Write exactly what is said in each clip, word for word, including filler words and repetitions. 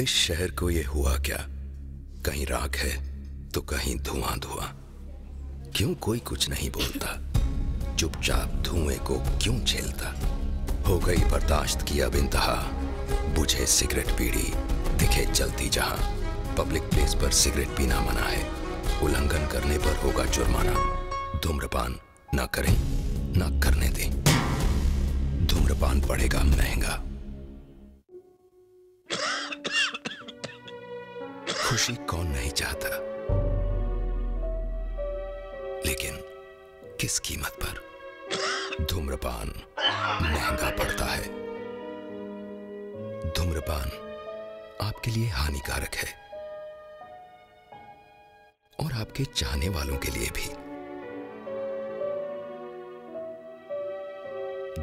इस शहर को ये हुआ क्या, कहीं राख है तो कहीं धुआं धुआं। क्यों कोई कुछ नहीं बोलता, चुपचाप धुएं को क्यों झेलता। हो गई बर्दाश्त की अब इंतहा, बुझे सिगरेट पीड़ी दिखे जलती जहां। पब्लिक प्लेस पर सिगरेट पीना मना है, उल्लंघन करने पर होगा जुर्माना। धूम्रपान ना करें, ना करने दें, धूम्रपान पड़ेगा महंगा। खुशी कौन नहीं चाहता, लेकिन किस कीमत पर। धूम्रपान महंगा पड़ता है, धूम्रपान आपके लिए हानिकारक है और आपके चाहने वालों के लिए भी।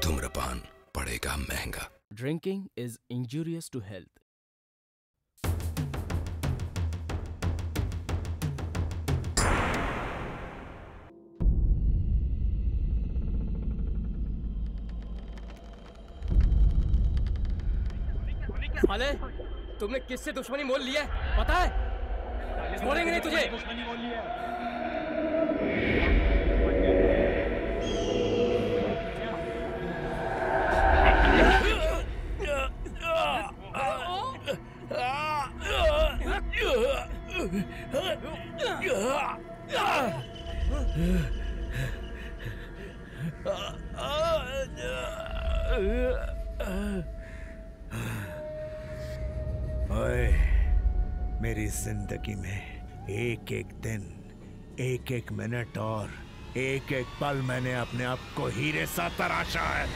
धूम्रपान पड़ेगा महंगा। Drinking is injurious to health. साले, तुमने किससे दुश्मनी मोल लिया है पता है? छोड़ेंगे नहीं तुझे। दुश्मनी मोल लिया है। ओए, मेरी जिंदगी में एक एक दिन, एक एक मिनट और एक एक पल मैंने अपने आप को हीरे सा तराशा है।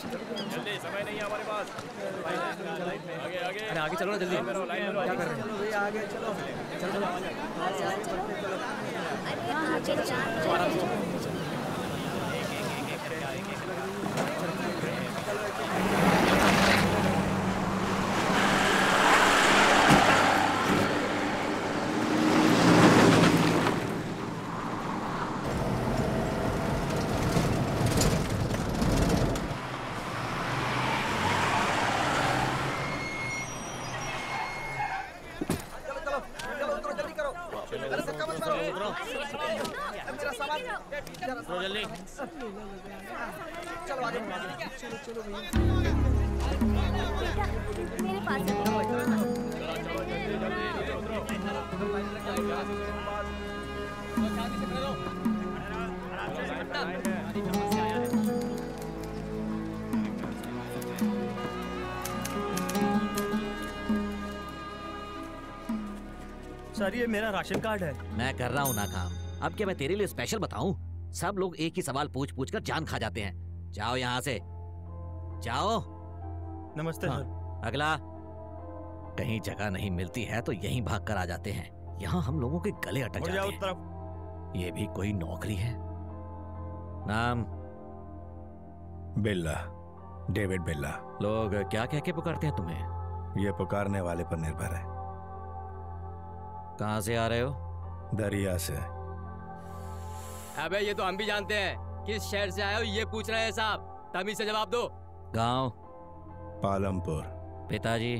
जल्दी समय नहीं है हमारे पास। आगे आगे अरे आगे चलो ना जल्दी। क्या कर रहे हो? आगे चलो चलो चलो। सर ये मेरा राशन कार्ड है। मैं कर रहा हूँ ना काम। अब क्या मैं तेरे लिए स्पेशल बताऊँ? सब लोग एक ही सवाल पूछ पूछ कर जान खा जाते हैं। जाओ यहाँ से जाओ। नमस्ते सर। हाँ, अगला कहीं जगह नहीं मिलती है तो यहीं भाग कर आ जाते हैं। यहाँ हम लोगों के गले अटक जाते हैं। तरफ। ये भी कोई नौकरी है? नाम बिल्ला, डेविड बिल्ला। लोग क्या कह के पुकारते हैं तुम्हें? ये पुकारने वाले पर निर्भर है। कहाँ से आ रहे हो? दरिया से। अबे ये तो हम भी जानते हैं। किस शहर से आए हो ये पूछ रहे हैं साहब। तमीज से जवाब दो। गांव? पालमपुर। पिताजी?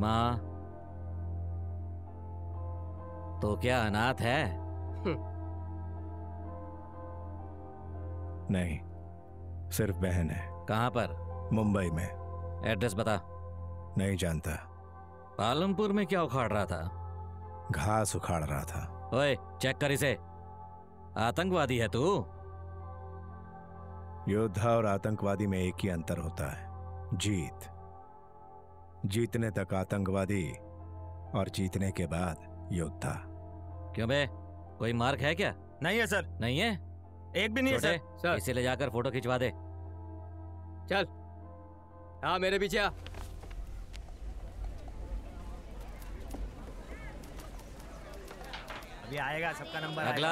माँ? तो क्या अनाथ है? नहीं, सिर्फ बहन है। कहाँ पर? मुंबई में। एड्रेस बता। नहीं जानता। पालमपुर में क्या उखाड़ रहा था? घास उखाड़ रहा था। ओए, चेक कर इसे। आतंकवादी है तू? योद्धा और आतंकवादी में एक ही अंतर होता है, जीत। जीतने तक आतंकवादी और जीतने के बाद योद्धा। क्यों बे, कोई मार्क है क्या? नहीं है सर। नहीं है? एक भी नहीं है सर। सर इसे ले जाकर फोटो खिंचवा दे। चल हाँ मेरे पीछे आ। भी आएगा सबका नंबर। अगला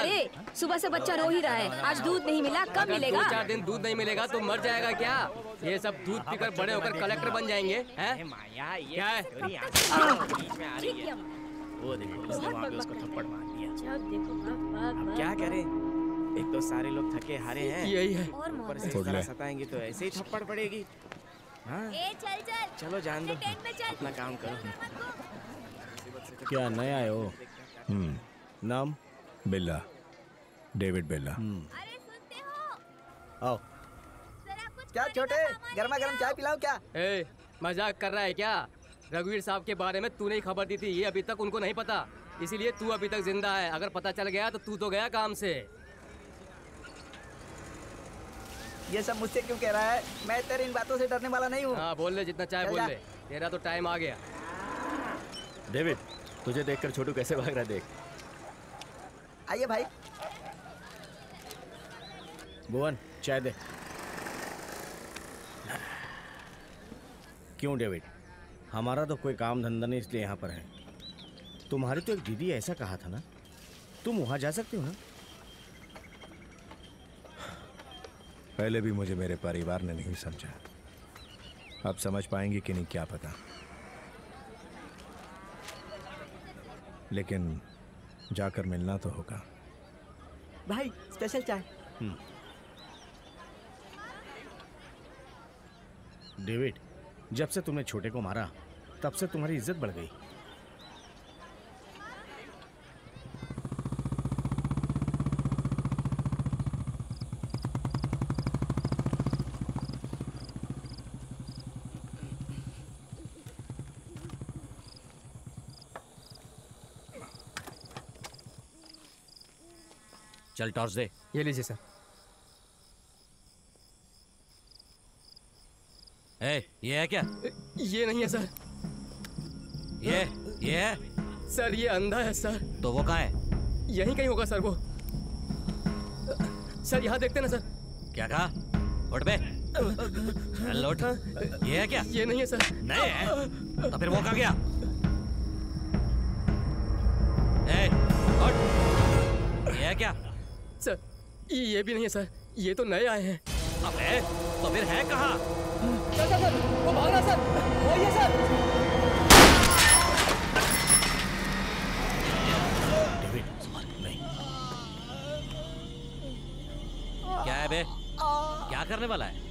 अरे सुबह से बच्चा रो ही रहा है। आज दूध नहीं मिला, कब मिलेगा? चार दिन दूध नहीं मिलेगा तो मर जाएगा क्या? ये सब दूध पीकर बड़े होकर कलेक्टर बन जाएंगे हैं? क्या है? वो देखो उसको थप्पड़ मार दिया। अब क्या करें? एक तो सारे लोग थके हारे हैं। यही है, ऊपर से सताएंगे तो ऐसे ही थप्पड़ पड़ेगी। हाँ? ए चल चल चलो जान दो, अपना काम करो। क्या नया आए हो? हम्म, नाम बिल्ला, डेविड बिल्ला। अरे सुनते हो? आओ। क्या छोटे, गर्मा गर्म चाय पिलाऊं क्या? ए, मजाक कर रहा है क्या? रघुवीर साहब के बारे में तूने ही खबर दी थी। ये अभी तक उनको नहीं पता, इसीलिए तू अभी तक जिंदा है। अगर पता चल गया तो तू तो गया काम से। ये सब मुझसे क्यों कह रहा है? मैं तेरी इन बातों से डरने वाला नहीं हूँ। हाँ बोल ले जितना चाहे बोल ले, तेरा तो टाइम आ गया। डेविड, तुझे देखकर छोटू कैसे भाग रहा देख। आइए भाई। भुवन चाय दे। क्यों डेविड, हमारा तो कोई काम धंधा नहीं इसलिए यहाँ पर है। तुम्हारी तो एक दीदी ऐसा कहा था ना, तुम वहाँ जा सकते हो ना? पहले भी मुझे मेरे परिवार ने नहीं समझा, अब समझ पाएंगे कि नहीं क्या पता। लेकिन जाकर मिलना तो होगा। भाई स्पेशल चाय। डेविड, जब से तुमने छोटे को मारा तब से तुम्हारी इज्जत बढ़ गई। चल टॉर्च दे। ये लीजिए सर। ए, ये है क्या? ये नहीं है सर। ये ये है सर, ये अंधा है सर। तो वो कहाँ है? यहीं कहीं होगा सर वो। सर यहाँ देखते ना सर। क्या कहा? उठ बे। लौट। ये है क्या? ये नहीं है सर। नहीं है? तो फिर वो कहाँ गया? ए, उठ। ये है क्या? सर ये भी नहीं है सर, ये तो नए आए हैं। अबे तो फिर है कहाँ? सर सर सर वो भाग रहा सर, वही है सर। क्या है बे? क्या करने वाला है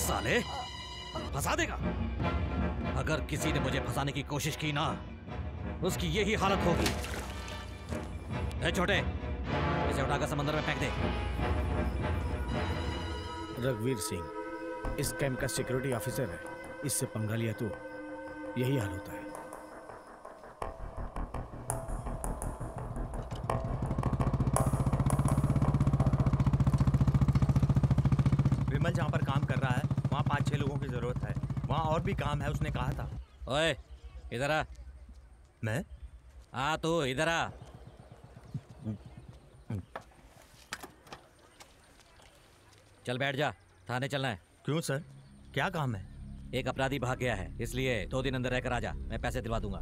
साले? किसी ने मुझे फंसाने की कोशिश की ना, उसकी यही हालत होगी। ए छोटे, इसे उठाकर समंदर में फेंक दे। रघुवीर सिंह इस कैंप का सिक्योरिटी ऑफिसर है, इससे पंगा लिया तो यही हाल होता है। विमल जहां पर काम कर रहा है वहां पांच छह लोगों की जरूरत है, वहां और भी काम है, उसने कहा था। ओए इधर आ। मैं? आ तो इधर आ। चल बैठ जा, थाने चलना है। क्यों सर, क्या काम है? एक अपराधी भाग गया है, इसलिए दो दिन अंदर रहकर आ जा, मैं पैसे दिलवा दूंगा।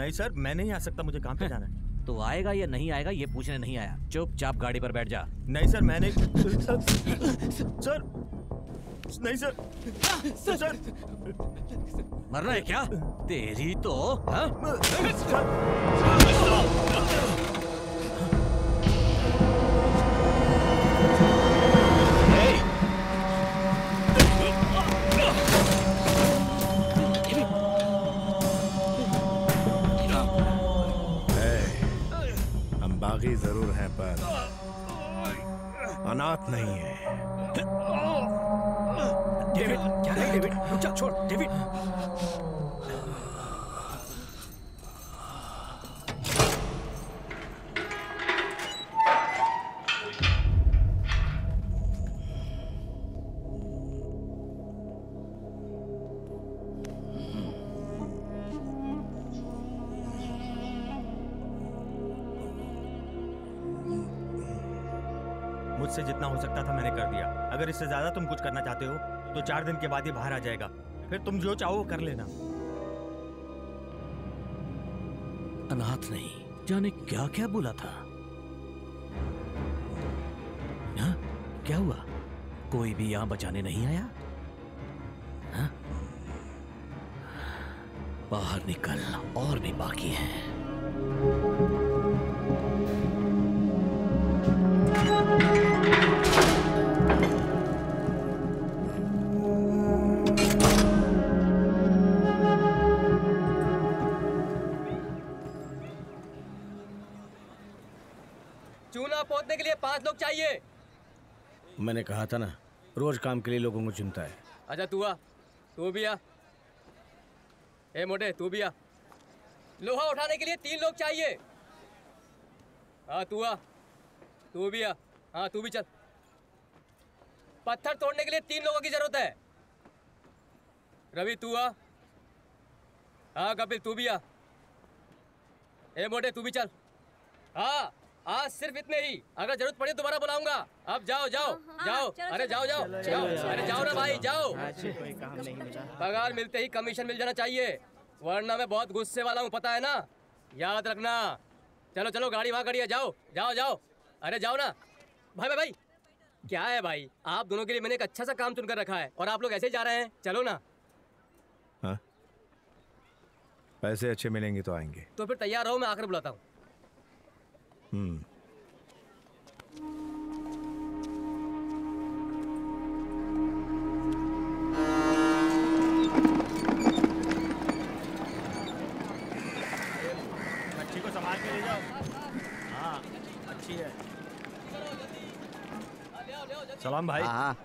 नहीं सर मैं नहीं आ सकता, मुझे काम पे जाना है। तो आएगा या नहीं आएगा ये पूछने नहीं आया, चुपचाप गाड़ी पर बैठ जा। नहीं सर मैंने सर नहीं सर, सर सर मरना है क्या? तेरी तो हाँ? हम बागी जरूर हैं पर अनाथ नहीं है। डेविड क्या नहीं, डेविड रुक जा, छोड़ डेविड। मुझसे जितना हो सकता था मैंने कर दिया, अगर इससे ज्यादा तुम कुछ करना चाहते हो तो चार दिन के बाद ये बाहर आ जाएगा, फिर तुम जो चाहो कर लेना। अनाथ नहीं, जाने क्या क्या बोला था। हा? क्या हुआ, कोई भी यहां बचाने नहीं आया? हा? बाहर निकल, और भी बाकी हैं। पोतने के लिए पांच लोग चाहिए। मैंने कहा था ना रोज काम के लिए लोगों को चुनता है। अच्छा तू आ, तू भी आ। ए मोटे तू भी आ, लोहा उठाने के लिए तीन लोग चाहिए। हाँ तू आ, तू भी आ। हाँ तू भी चल। पत्थर तोड़ने के लिए तीन लोगों की जरूरत है। रवि तू आ। हाँ कपिल तू भी आ। ए मोटे तू भी चल। हाँ आज सिर्फ इतने ही, अगर जरूरत पड़े दोबारा बुलाऊंगा। अब जाओ जाओ जाओ, अरे जाओ जाओ जाओ, अरे जाओ ना भाई जाओ। पगार मिलते ही कमीशन मिल जाना चाहिए, वरना मैं बहुत गुस्से वाला हूँ, पता है ना, याद रखना। चलो चलो गाड़ी वहाँ खड़ी है, जाओ जाओ जाओ, अरे जाओ ना भाई। भाई भाई क्या है भाई, आप दोनों के लिए मैंने एक अच्छा सा काम चुनकर रखा है और आप लोग ऐसे ही जा रहे हैं। चलो ना। हाँ पैसे अच्छे मिलेंगे तो आएंगे। तो फिर तैयार रहो, मैं आकर बुलाता हूँ। Hmm. संभाल के ले जाओ। हाँ अच्छी है। सलाम भाई। हाँ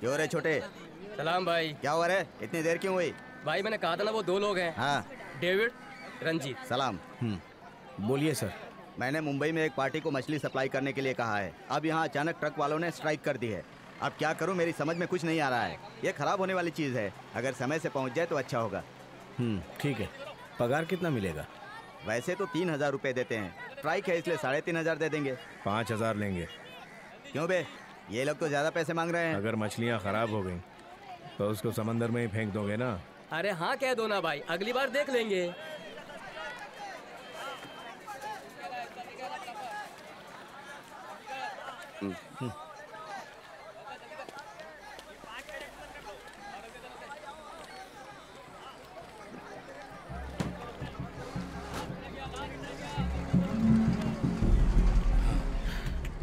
क्यों रे छोटे? सलाम भाई। क्या हुआ रे, इतनी देर क्यों हुई? भाई मैंने कहा था ना वो दो लोग हैं। हाँ डेविड, रंजीत। सलाम। बोलिए सर। मैंने मुंबई में एक पार्टी को मछली सप्लाई करने के लिए कहा है, अब यहाँ अचानक ट्रक वालों ने स्ट्राइक कर दी है। अब क्या करूँ मेरी समझ में कुछ नहीं आ रहा है। ये खराब होने वाली चीज़ है, अगर समय से पहुँच जाए तो अच्छा होगा। हम्म ठीक है। पगार कितना मिलेगा? वैसे तो तीन हज़ार रुपये देते हैं, स्ट्राइक है इसलिए साढ़े तीन हज़ार दे देंगे। पाँच हज़ार लेंगे। क्यों बे, ये लोग तो ज़्यादा पैसे मांग रहे हैं। अगर मछलियाँ ख़राब हो गई तो उसको समंदर में ही फेंक दोगे ना? अरे हाँ कह दो ना भाई, अगली बार देख लेंगे।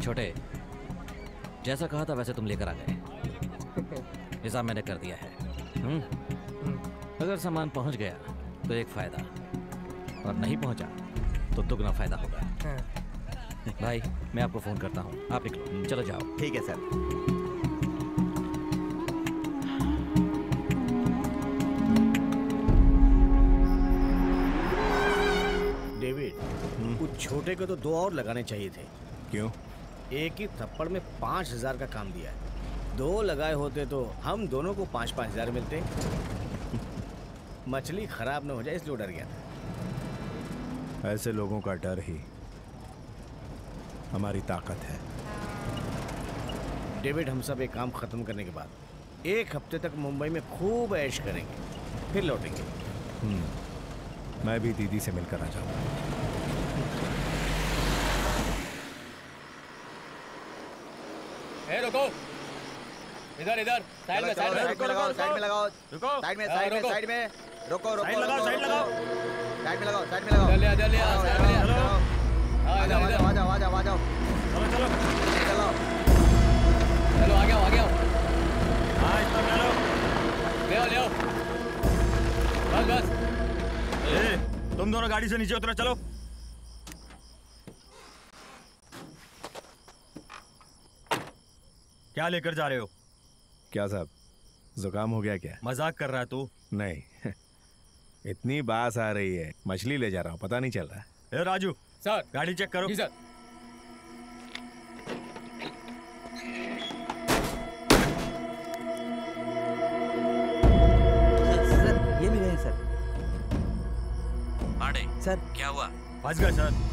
छोटे, जैसा कहा था वैसे तुम लेकर आ गए। हिसाब मैंने कर दिया है। अगर सामान पहुंच गया तो एक फायदा, और नहीं पहुंचा तो दुगना फायदा होगा। भाई मैं आपको फोन करता हूँ, आप निकलो, चलो जाओ। ठीक है सर। डेविड, कुछ छोटे को तो दो और लगाने चाहिए थे। क्यों? एक ही थप्पड़ में पाँच हजार का काम दिया है। दो लगाए होते तो हम दोनों को पाँच पाँच हजार मिलते। मछली खराब ना हो जाए इसलिए डर गया था। ऐसे लोगों का डर ही हमारी ताकत है। डेविड, हम सब एक काम खत्म करने के बाद एक हफ्ते तक मुंबई में खूब ऐश करेंगे, फिर लौटेंगे। मैं भी दीदी से मिलकर आ जाऊँगा। रुको, इधर इधर साइड में साइड में रुको, रुको साइड में लगाओ, रुको साइड में साइड में साइड में रुको, रुको साइड लगाओ, साइड लगाओ, साइड में लगाओ, साइड में लगाओ। जल्दी जल्दी चलो, आ जाओ आ जाओ आ जाओ आ जाओ, चलो चलो चलो चलो, आ गया आ गया। हां इतना चलो, ले आओ ले आओ, बस बस। ए तुम दोनों गाड़ी से नीचे उतरो, चलो। क्या लेकर जा रहे हो? क्या साहब, जुकाम हो गया क्या? मजाक कर रहा है तू? नहीं, इतनी बास आ रही है, मछली ले जा रहा हूँ, पता नहीं चल रहा। ए राजू सर, गाड़ी चेक करो। जी सर। सर, सर ये मिले हैं सर। पांडे सर, क्या हुआ? फंस गया सर।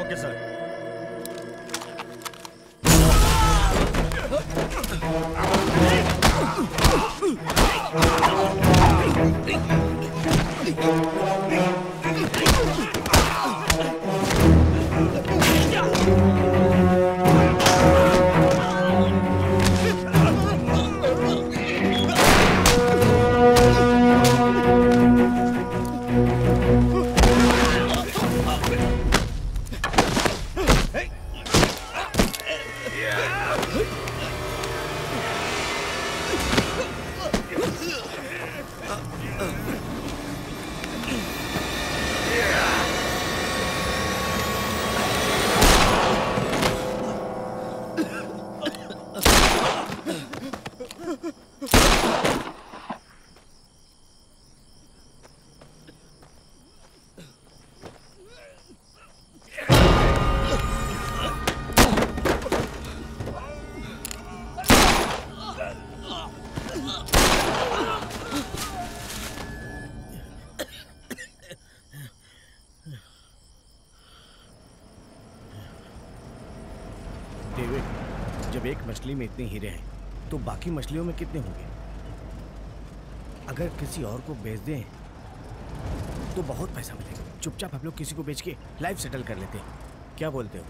Okay sir. मछली में इतने हीरे हैं तो बाकी मछलियों में कितने होंगे? अगर किसी और को बेच दें तो बहुत पैसा मिलेगा। चुपचाप हम लोग किसी को बेच के लाइफ सेटल कर लेते हैं, क्या बोलते हो?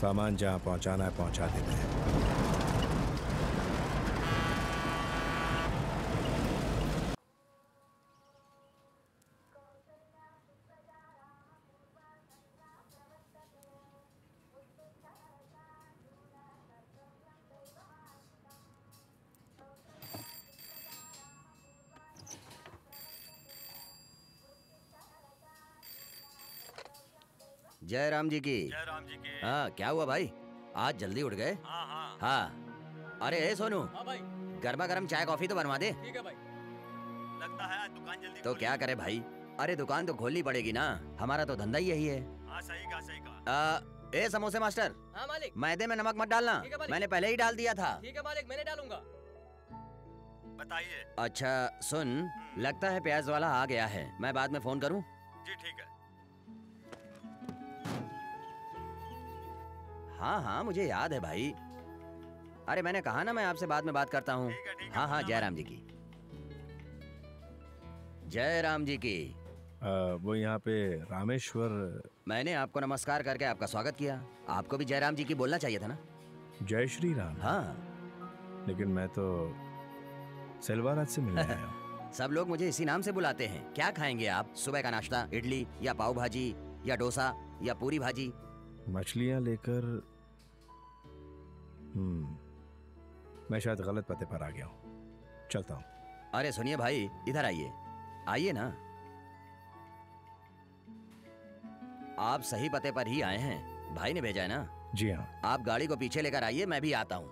सामान जहां पहुंचाना है पहुंचा देते हैं। जय राम जी की। जय राम जी की। हाँ क्या हुआ भाई, आज जल्दी उठ गए? हाँ हाँ हाँ। अरे सोनू। हाँ भाई। गर्मा गर्म चाय कॉफी तो बनवा दे। ठीक है भाई। लगता है आज दुकान जल्दी तो क्या करे भाई, अरे दुकान तो खोलनी पड़ेगी ना, हमारा तो धंधा ही यही है। हाँ सही कहा सही कहा। ए समोसे मास्टर। हाँ मालिक। मैदे में नमक मत डालना, मैंने पहले ही डाल दिया था। ठीक है मालिक, मैंने डालूंगा। बताइए। अच्छा सुन, लगता है प्याज वाला आ गया है, मैं बाद में फोन करूँ? जी ठीक है। हाँ हाँ मुझे याद है भाई, अरे मैंने कहा ना मैं आपसे बाद में बात करता हूँ। हाँ हाँ जय राम जी की। जय राम जी की। आ, वो यहाँ पे रामेश्वर। मैंने आपको नमस्कार करके आपका स्वागत किया, आपको भी जय राम जी की बोलना चाहिए था ना। जय श्री राम। हाँ लेकिन मैं तो सेलवाराज से मिलने आया हूँ। सब लोग मुझे इसी नाम से बुलाते हैं। क्या खाएंगे आप सुबह का नाश्ता, इडली या पाव भाजी या डोसा या पूरी भाजी? मछलियाँ लेकर मैं शायद गलत पते पर आ गया हूँ, चलता हूँ। अरे सुनिए भाई, इधर आइए आइए ना, आप सही पते पर ही आए हैं, भाई ने भेजा है ना। जी हाँ। आप गाड़ी को पीछे लेकर आइए, मैं भी आता हूँ।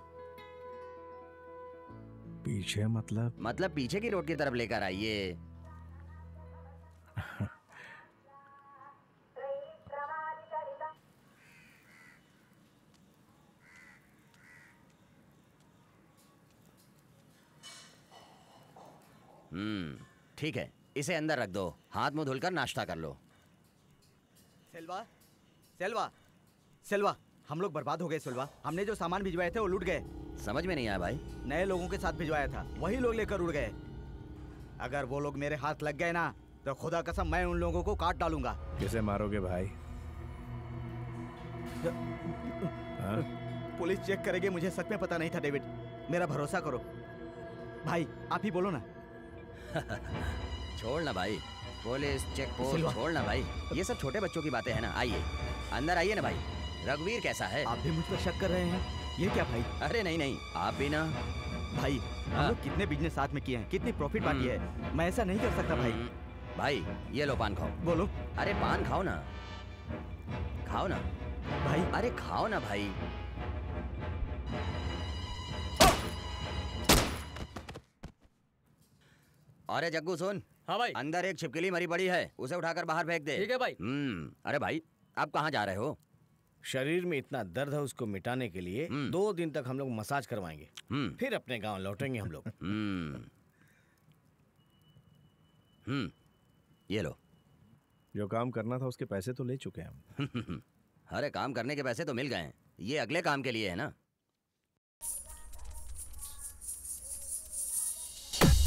पीछे मतलब? मतलब पीछे की रोड की तरफ लेकर आइए। हम्म ठीक है, इसे अंदर रख दो, हाथ मुंह धुलकर नाश्ता कर लो। सेल्वा, सेल्वा, सेल्वा, हम लोग बर्बाद हो गए सेल्वा, हमने जो सामान भिजवाए थे वो लूट गए। समझ में नहीं आया भाई। नए लोगों के साथ भिजवाया था, वही लोग लेकर उड़ गए। अगर वो लोग मेरे हाथ लग गए ना तो खुदा कसम मैं उन लोगों को काट डालूंगा। किसे मारोगे भाई? पुलिस चेक करेगी मुझे, सच में पता नहीं था डेविड, मेरा भरोसा करो भाई, आप ही बोलो ना। छोड़ ना भाई, पुलिस चेक पोस्ट छोड़ ना भाई, ये सब छोटे बच्चों की बातें हैं ना। आइए अंदर आइए ना भाई। रघुवीर कैसा है? आप भी मुझ पर शक कर रहे हैं? ये क्या भाई। अरे नहीं नहीं, आप भी ना भाई, हम लोग कितने बिजनेस साथ में किए हैं, कितनी प्रॉफिट बांटी है, मैं ऐसा नहीं कर सकता भाई। भाई ये लो पान खाओ। बोलो। अरे पान खाओ ना, खाओ ना भाई, अरे खाओ ना भाई। अरे जग्गू सुन। हाँ भाई। अंदर एक छिपकली मरी पड़ी है, उसे उठाकर बाहर फेंक दे। ठीक है भाई। हम्म। अरे भाई आप कहाँ जा रहे हो? शरीर में इतना दर्द है, उसको मिटाने के लिए दो दिन तक हम लोग मसाज करवाएंगे, फिर अपने गांव लौटेंगे हम लोग। हम्म। ये लो। जो काम करना था उसके पैसे तो ले चुके हैं हम। अरे काम करने के पैसे तो मिल गए हैं, ये अगले काम के लिए है ना।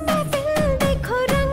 महफिल में खो रहा।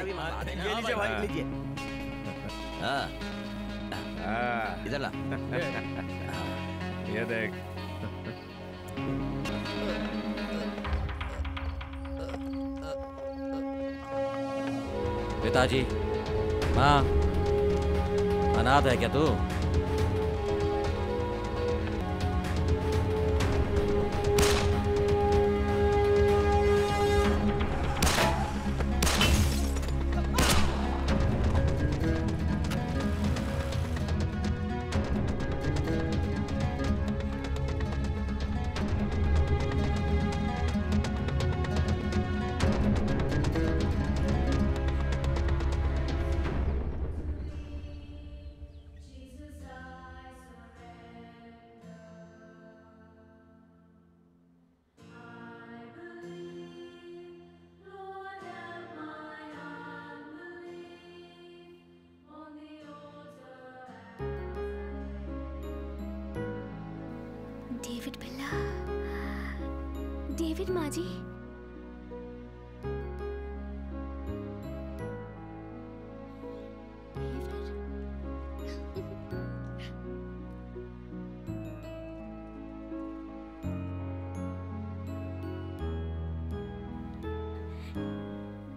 ये लीजिए भाई, लीजिए। इधर ला, ये देख। पिताजी, माँ, अनाथ है क्या तू?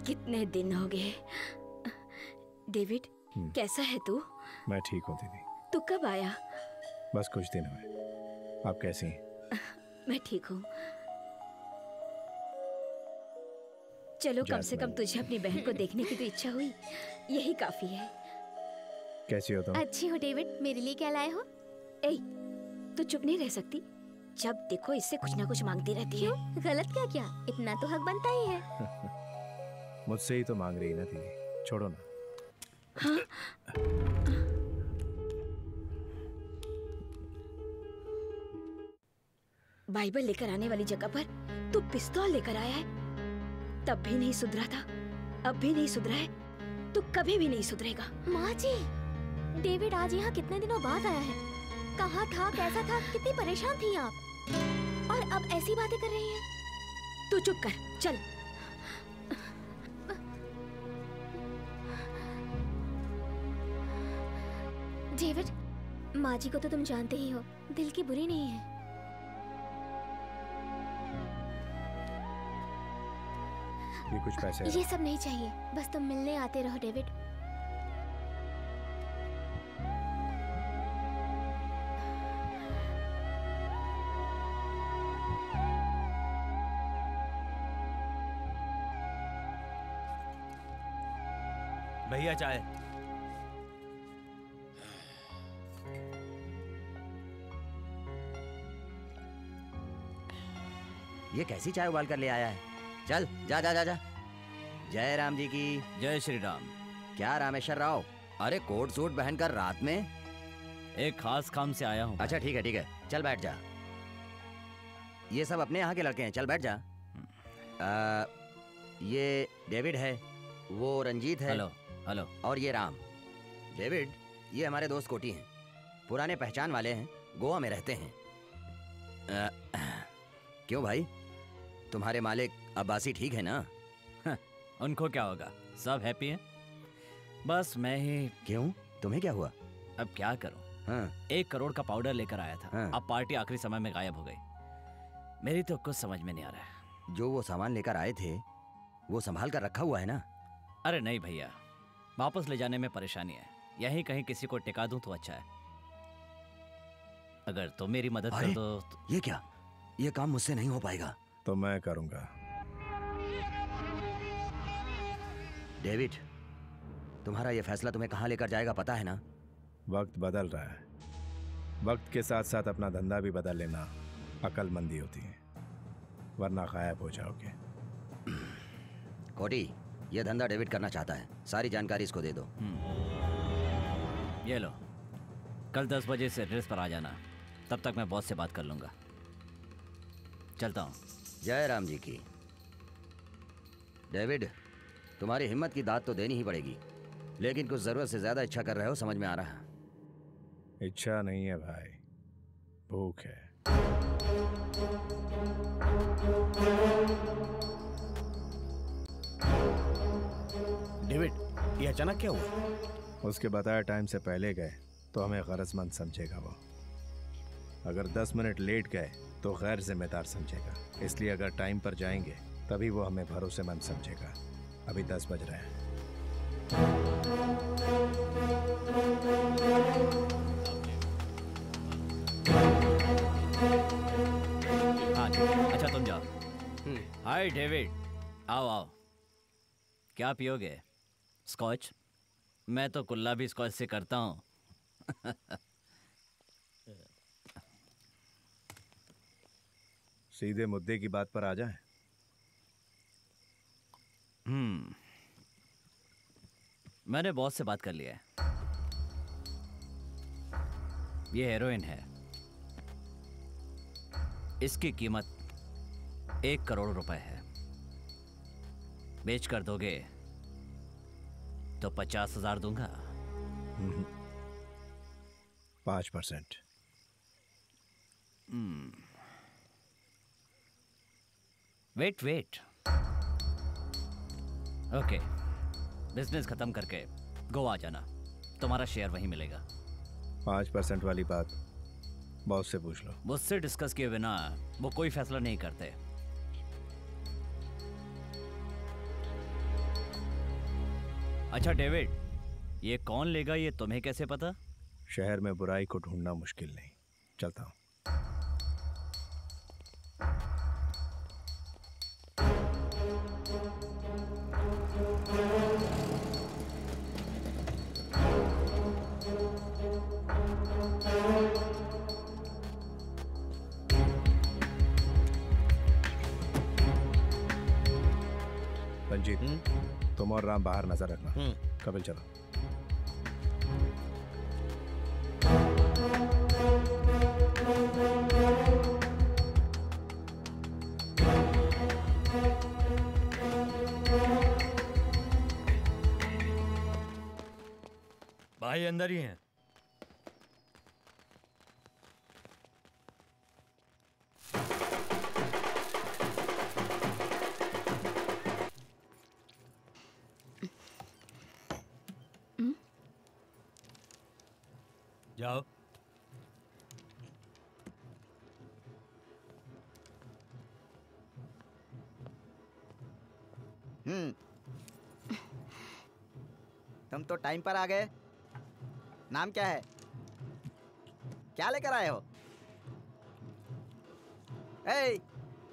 कितने दिन हो गए। डेविड, कैसा है तू? मैं ठीक हूँ दीदी। तू कब आया? बस कुछ दिन हुए। आप कैसी हैं? मैं ठीक हूँ। चलो, कम से कम तुझे अपनी बहन को देखने की तो इच्छा हुई, यही काफी है। कैसी हो तुम? अच्छी हो डेविड। मेरे लिए क्या लाए हो? ए, तू चुप नहीं रह सकती। जब देखो इससे कुछ ना कुछ मांगती रहती है। गलत क्या किया, इतना तो हक बनता ही है। मुझसे ही तो मांग रही ना थी, छोड़ो ना। हाँ? बाइबल लेकर आने वाली जगह पर तू पिस्तौल लेकर आया है। तब भी नहीं सुधरा था, अब भी नहीं सुधरा है, तू कभी भी नहीं सुधरेगा। माँ जी, डेविड आज यहाँ कितने दिनों बाद आया है? कहाँ था, कैसा था, कितनी परेशान थी आप, और अब ऐसी बातें कर रही है। तू चुप कर, चल। डेविड, माँ जी को तो तुम जानते ही हो, दिल की बुरी नहीं है। ये कुछ पैसे। ये सब नहीं चाहिए, बस तुम मिलने आते रहो डेविड। भैया चाय। ये कैसी चाय उबाल कर ले आया है? चल जा जा जा जा। जय राम जी की। जय श्री राम। क्या रामेश्वर राव, अरे कोट सूट पहनकर रात में? एक खास काम से आया हूँ। अच्छा ठीक है ठीक है, चल बैठ जा। ये सब अपने यहाँ के लड़के हैं, चल बैठ जा। आ, ये डेविड है, वो रंजीत है। Hello hello. और ये राम। डेविड, ये हमारे दोस्त कोटी हैं, पुराने पहचान वाले हैं, गोवा में रहते हैं। आ, क्यों भाई, तुम्हारे मालिक अब्बासी ठीक है ना? हाँ, उनको क्या होगा, सब हैप्पी हैं। बस मैं ही। क्यों, तुम्हें क्या हुआ? अब क्या करूं? हाँ। एक करोड़ का पाउडर लेकर आया था। हाँ। अब पार्टी आखिरी समय में गायब हो गई। मेरी तो कुछ समझ में नहीं आ रहा है। जो वो सामान लेकर आए थे वो संभाल कर रखा हुआ है ना? अरे नहीं भैया, वापस ले जाने में परेशानी है। यहीं कहीं किसी को टिका दूं तो अच्छा है। अगर तुम मेरी मदद करो तो। ये क्या, ये काम मुझसे नहीं हो पाएगा। तो मैं करूंगा। डेविड, तुम्हारा ये फैसला तुम्हें कहां लेकर जाएगा पता है ना? वक्त बदल रहा है, वक्त के साथ साथ अपना धंधा भी बदल लेना अक्लमंदी होती है, वरना गायब हो जाओगे। कोडी, ये धंधा डेविड करना चाहता है, सारी जानकारी इसको दे दो। ये लो, कल दस बजे से एड्रेस पर आ जाना, तब तक मैं बॉस से बात कर लूंगा। चलता हूँ। जय राम जी की। डेविड, तुम्हारी हिम्मत की दाद तो देनी ही पड़ेगी, लेकिन कुछ जरूरत से ज्यादा इच्छा कर रहे हो, समझ में आ रहा है। इच्छा नहीं है भाई, भूख है। डेविड, ये अचानक क्या हुआ? उसके बताया टाइम से पहले गए तो हमें गरजमंद समझेगा वो, अगर दस मिनट लेट गए तो गैर जिम्मेदार समझेगा, इसलिए अगर टाइम पर जाएंगे तभी वो हमें भरोसेमंद समझेगा। अभी दस बज रहे हैं। हाँ अच्छा तुम जाओ। हाय डेविड, आओ आओ। क्या पियोगे? स्कॉच? मैं तो कुल्ला भी स्कॉच से करता हूँ। सीधे मुद्दे की बात पर आ जाए। हम्म मैंने बॉस से बात कर लिया है। ये हेरोइन है, इसकी कीमत एक करोड़ रुपए है। बेच कर दोगे तो पचास हजार दूंगा। पाँच percent. Wait wait okay, business खत्म करके गोवा जाना, तुम्हारा शेयर वहीं मिलेगा। पाँच परसेंट वाली बात बॉस से पूछ लो। मुझसे डिस्कस किए बिना वो कोई फैसला नहीं करते। अच्छा डेविड, ये कौन लेगा ये तुम्हें कैसे पता? शहर में बुराई को ढूंढना मुश्किल नहीं। चलता हूँ। रंजीत, तुम और राम बाहर नजर रखना। कपिल चलो। भाई अंदर ही हैं। जाओ। हम्म तुम तो टाइम पर आ गए। नाम क्या है? क्या लेकर आए हो? ए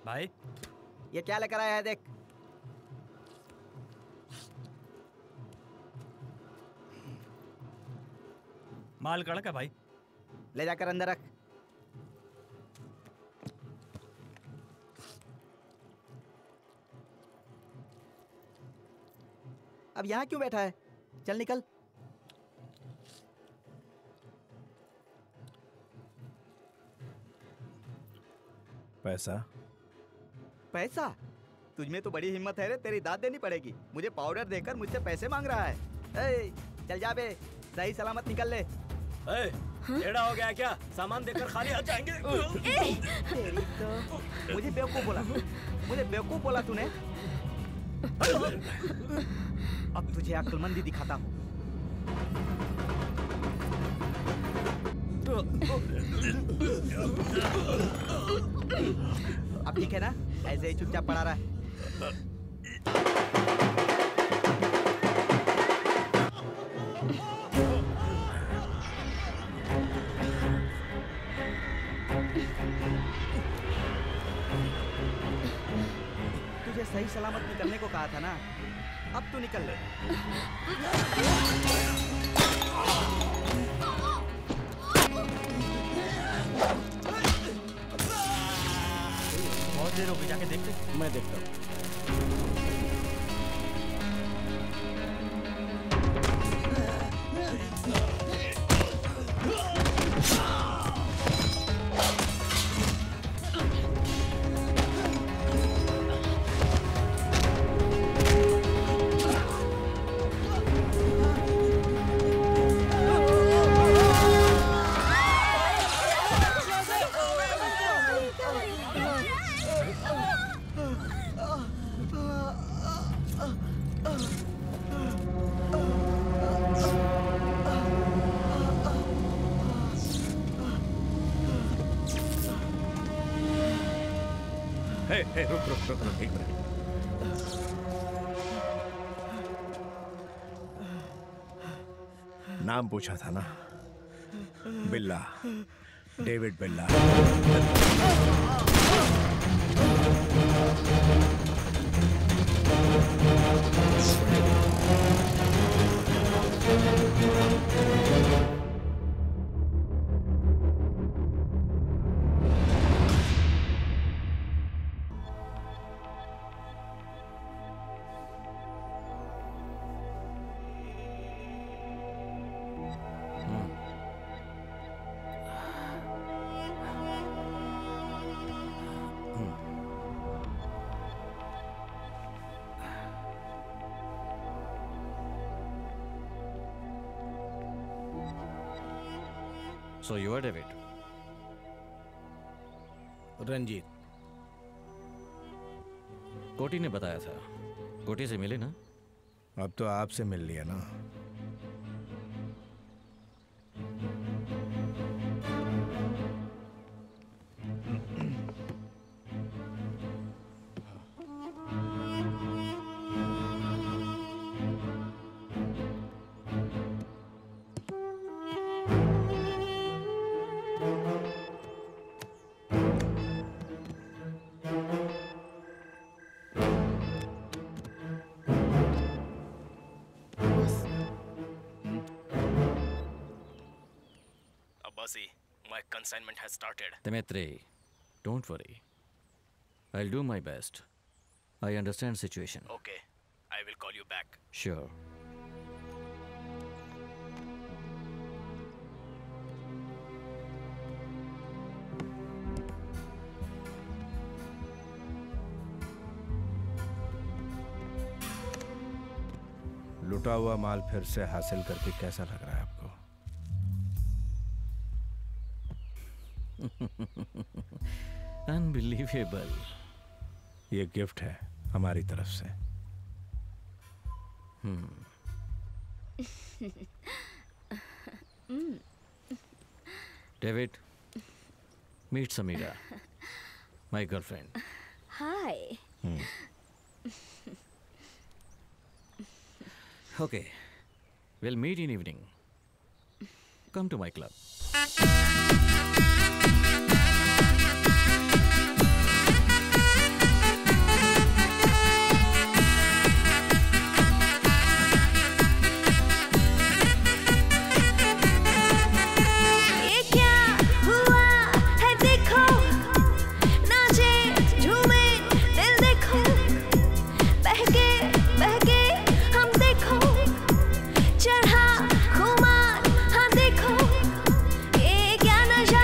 भाई, ये क्या लेकर आया है? देख माल कड़क है भाई, ले जाकर अंदर रख। अब यहाँ क्यों बैठा है? चल निकल। पैसा? पैसा? तुझ में तो बड़ी हिम्मत है रे, तेरी दाद देनी पड़ेगी। मुझे पाउडर देकर मुझसे पैसे मांग रहा है। ए, चल जा बे, सही सलामत निकल ले। ए, टेढ़ा हो गया क्या? सामान देकर खाली हाथ जाएंगे। तेरी तो। मुझे बेवकूफ बोला, मुझे बेवकूफ बोला तूने। अब तुझे अक्लमंदी दिखाता हूँ। अब ठीक है ना, ऐसे ही चुपचाप पड़ा रहा है। तुझे सही सलामत निकलने को कहा था ना, अब तू निकल ले। बहुत देर हो गई, जाके देखते। मैं देखता हूँ। Oh ए, ए, रुक रुक रुक रुक एक मिनट। नाम पूछा था ना, Billa, David Billa. So you are David? Ranjit. Koti ने बताया था। कोटी से मिले ना? अब तो आपसे मिल लिया ना। My consignment has started. Dimitri, don't worry. I'll do my best. I understand situation. Okay, I will call you back. Sure. लुटा हुआ माल फिर से हासिल करके कैसा लग रहा है आपको? Unbelievable. ये गिफ्ट है हमारी तरफ से। David, meet Sameera, my girlfriend. Hi. Okay, will meet in evening. Come to my club. क्या नशा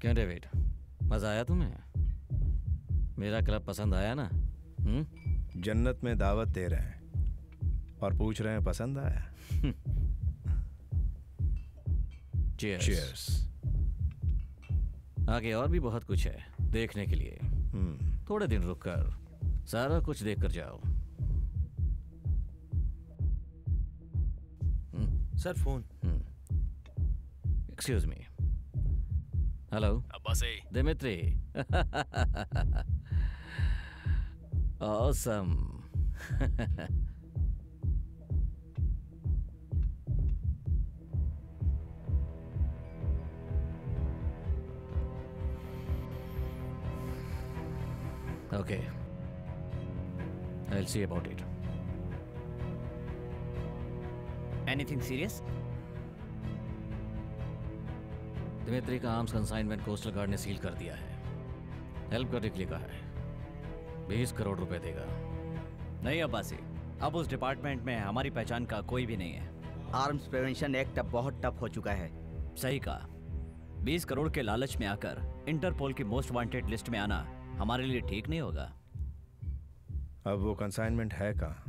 क्यों डेविड, मज़ा आया तुम्हें? मेरा क्लब पसंद आया ना? हुँ? जन्नत में दावत दे रहे हैं और पूछ रहे हैं पसंद आया। Cheers. Cheers. आगे और भी बहुत कुछ है देखने के लिए। hmm. थोड़े दिन रुककर सारा कुछ देख कर जाओ। hmm. Sir phone. Excuse me. Hello Abbasi. Dimitri. Awesome. Okay. I'll see about it. Anything serious? Dimitri का आर्म्स कंसाइनमेंट कोस्टल गार्ड ने सील कर दिया है। हेल्प करने के लिए कहा है। बीस करोड़ रुपए देगा। नहीं अब्बासी, अब उस डिपार्टमेंट में हमारी पहचान का कोई भी नहीं है। आर्म्स प्रिवेंशन एक्ट अब बहुत टफ हो चुका है। सही कहा। बीस करोड़ के लालच में आकर इंटरपोल की मोस्ट वांटेड लिस्ट में आना हमारे लिए ठीक नहीं होगा। अब वो कंसाइनमेंट है कहाँ?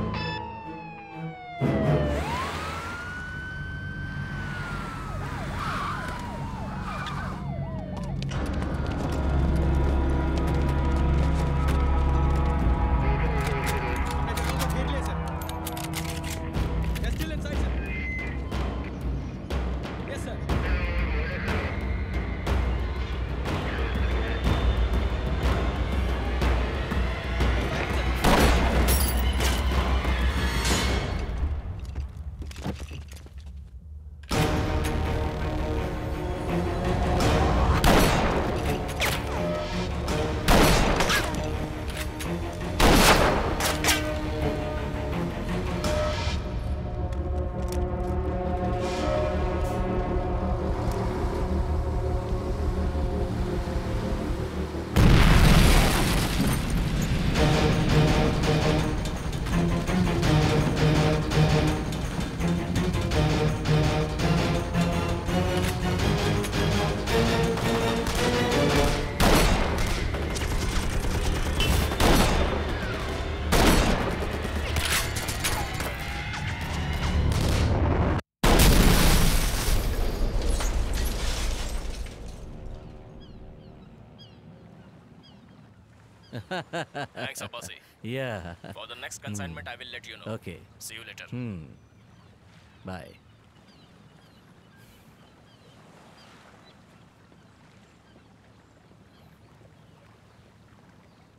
Thanks, Abbasi. Yeah. For the next consignment, mm. I will let you know. Okay. See you later. Hmm. Bye.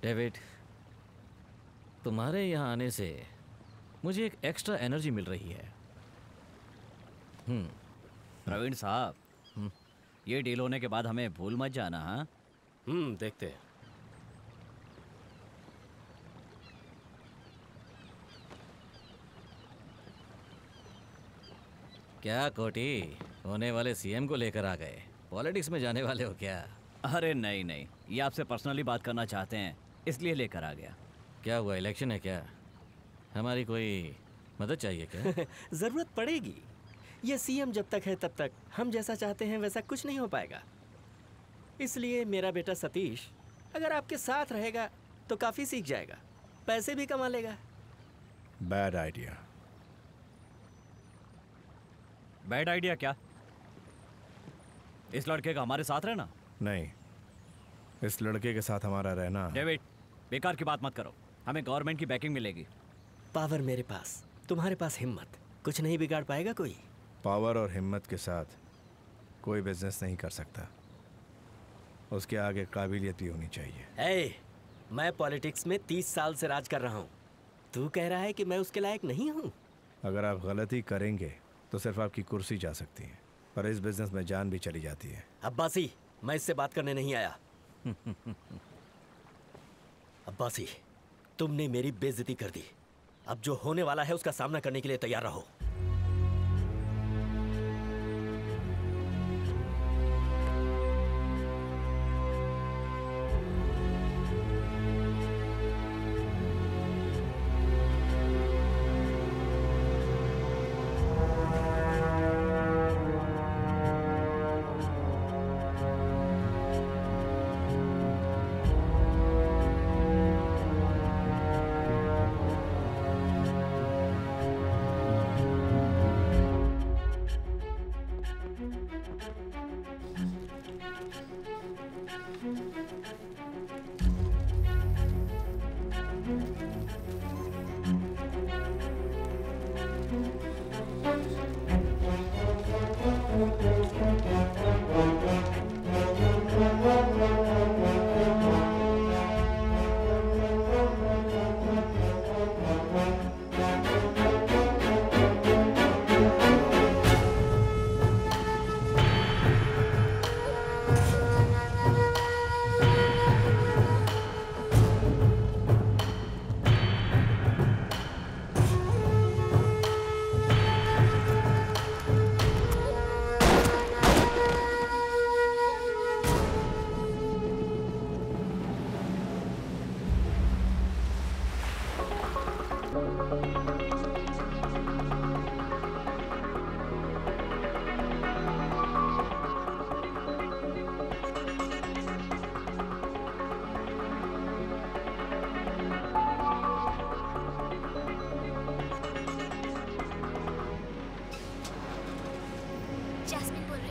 David, तुम्हारे यहाँ आने से मुझे एक एक्स्ट्रा एनर्जी मिल रही है। हम्म. प्रवीण साहब, ये डील होने के बाद हमें भूल मत जाना, हाँ? हम्म, देखते हैं। क्या कोटी, होने वाले सीएम को लेकर आ गए? पॉलिटिक्स में जाने वाले हो क्या? अरे नहीं नहीं, ये आपसे पर्सनली बात करना चाहते हैं, इसलिए लेकर आ गया। क्या हुआ, इलेक्शन है क्या? हमारी कोई मदद चाहिए क्या? ज़रूरत पड़ेगी। ये सीएम जब तक है तब तक हम जैसा चाहते हैं वैसा कुछ नहीं हो पाएगा। इसलिए मेरा बेटा सतीश अगर आपके साथ रहेगा तो काफ़ी सीख जाएगा, पैसे भी कमा लेगा। Bad idea. बैड आइडिया क्या? इस लड़के का हमारे साथ रहना? नहीं, इस लड़के के साथ हमारा रहना। डेविड, बेकार की बात मत करो, हमें गवर्नमेंट की बैकिंग मिलेगी। पावर मेरे पास, तुम्हारे पास हिम्मत, कुछ नहीं बिगाड़ पाएगा कोई। पावर और हिम्मत के साथ कोई बिजनेस नहीं कर सकता, उसके आगे काबिलियत भी होनी चाहिए। ए, मैं पॉलिटिक्स में तीस साल से राज कर रहा हूँ, तू कह रहा है कि मैं उसके लायक नहीं हूँ? अगर आप गलती करेंगे तो सिर्फ आपकी कुर्सी जा सकती है, पर इस बिजनेस में जान भी चली जाती है। अब्बासी, मैं इससे बात करने नहीं आया। अब्बासी, तुमने मेरी बेइज्जती कर दी। अब जो होने वाला है उसका सामना करने के लिए तैयार रहो।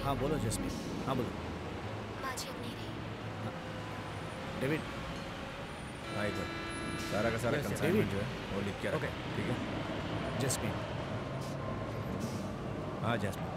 हाँ बोलो जस्मीन, हाँ बोलो। माजी अब नहीं रही। David, I got. सारा का सारा कंसाइनमेंट जो है, वो लिख के रखो। ओके, ठीक है। जस्मीन, हाँ जस्मीन।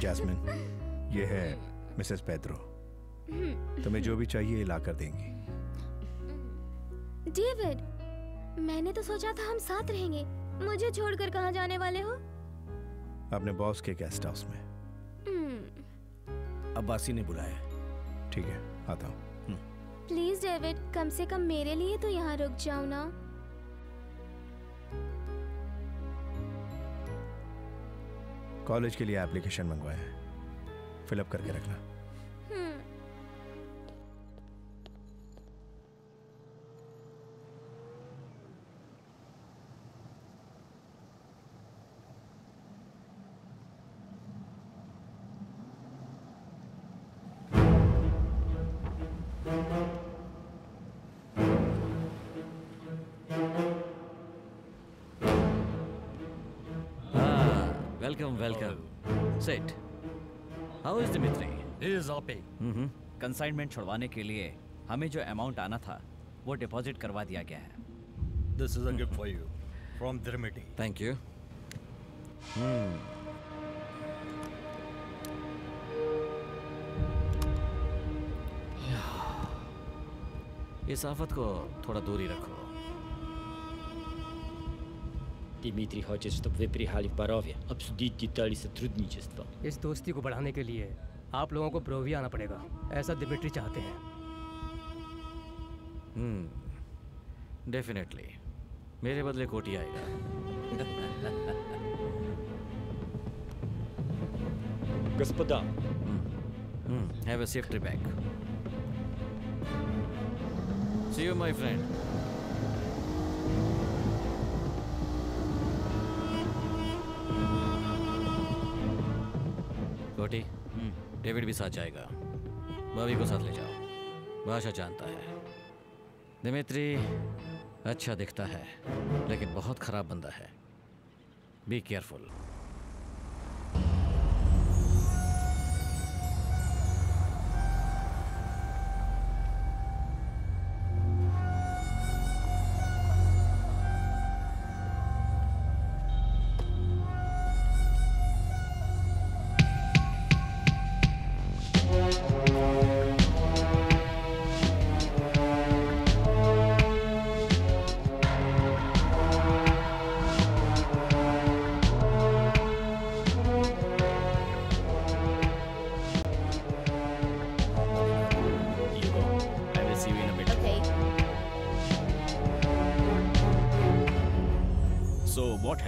जैस्मिन, ये है मिसेस पेड्रो। तुम्हें जो भी चाहिए ये ला कर देंगी। डेविड, मैंने तो सोचा था हम साथ रहेंगे। मुझे छोड़कर कहाँ जाने वाले हो? अपने बॉस के गेस्ट हाउस में। अब्बासी ने बुलाया। ठीक है, आता हूँ। प्लीज डेविड, कम से कम मेरे लिए तो यहाँ रुक जाओ ना। कॉलेज के लिए एप्लीकेशन मंगवाया है, फिलअप करके रखना। Welcome, welcome. Sit. How is Dimitri? He is happy. हम्म, कंसाइनमेंट छुड़वाने के लिए हमें जो अमाउंट आना था वो डिपॉजिट करवा दिया गया है। This is a gift for you from Dimitri. Thank you. हम्म. इस आफत को थोड़ा दूरी रखो। Dimitri хочет, чтобы вы приехали в Боровье, обсудить детали сотрудничества. इस दोस्ती को बढ़ाने के लिए आप लोगों को बोरोविया आना पड़ेगा। ऐसा Dimitri चाहते हैं। Hmm, definitely. मेरे बदले कोटी आएगा। Господа, hmm, have a safety bag. See you, my friend. Koti, David भी साथ जाएगा। भाभी को साथ ले जाओ, भाषा जानता है। Dimitri अच्छा दिखता है लेकिन बहुत खराब बंदा है। Be careful.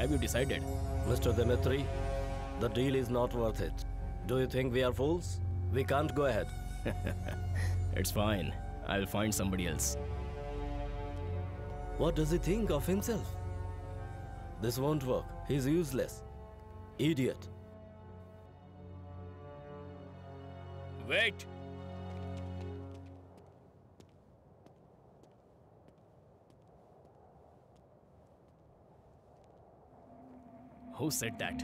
have you decided? Mister Dimitri, the deal is not worth it. Do you think we are fools? We can't go ahead. It's fine. I'll find somebody else. What does he think of himself? This won't work. He's useless. Idiot. Wait. Who said that?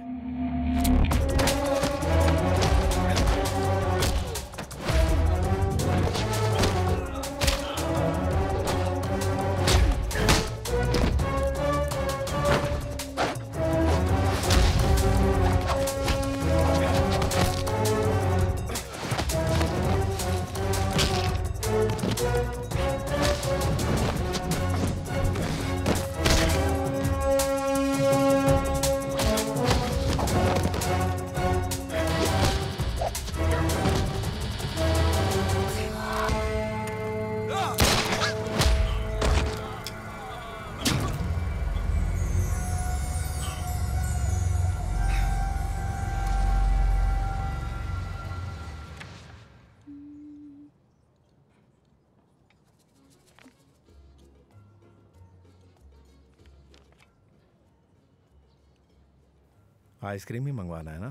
Ice cream ही मंगवाना है ना?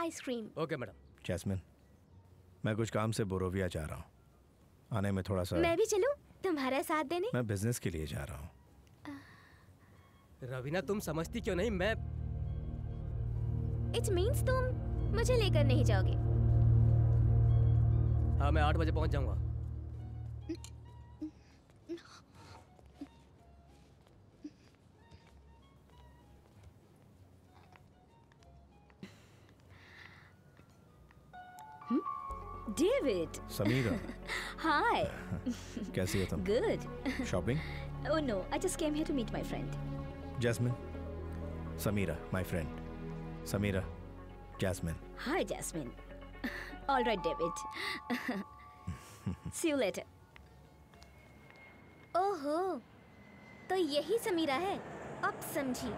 Ice cream. Okay madam. Jasmine, मैं कुछ काम से बोरोविया जा रहा हूँ, आने में थोड़ा सा। मैं भी चलूँ तुम्हारा साथ देने? मैं बिजनेस के लिए जा रहा हूँ। रवीना, तुम समझती क्यों नहीं? मैं इट मीन्स तुम मुझे लेकर नहीं जाओगे। हाँ, मैं आठ बजे पहुँच जाऊँगा। डेविड। समीरा। हाय। कैसी हो तुम? Good. Shopping? Oh no, I just came here to meet my friend. Jasmine, Sameera, my friend. Sameera, Jasmine. Hi Jasmine. All right David. See you later. ओहो, तो यही समीरा है, अब समझी।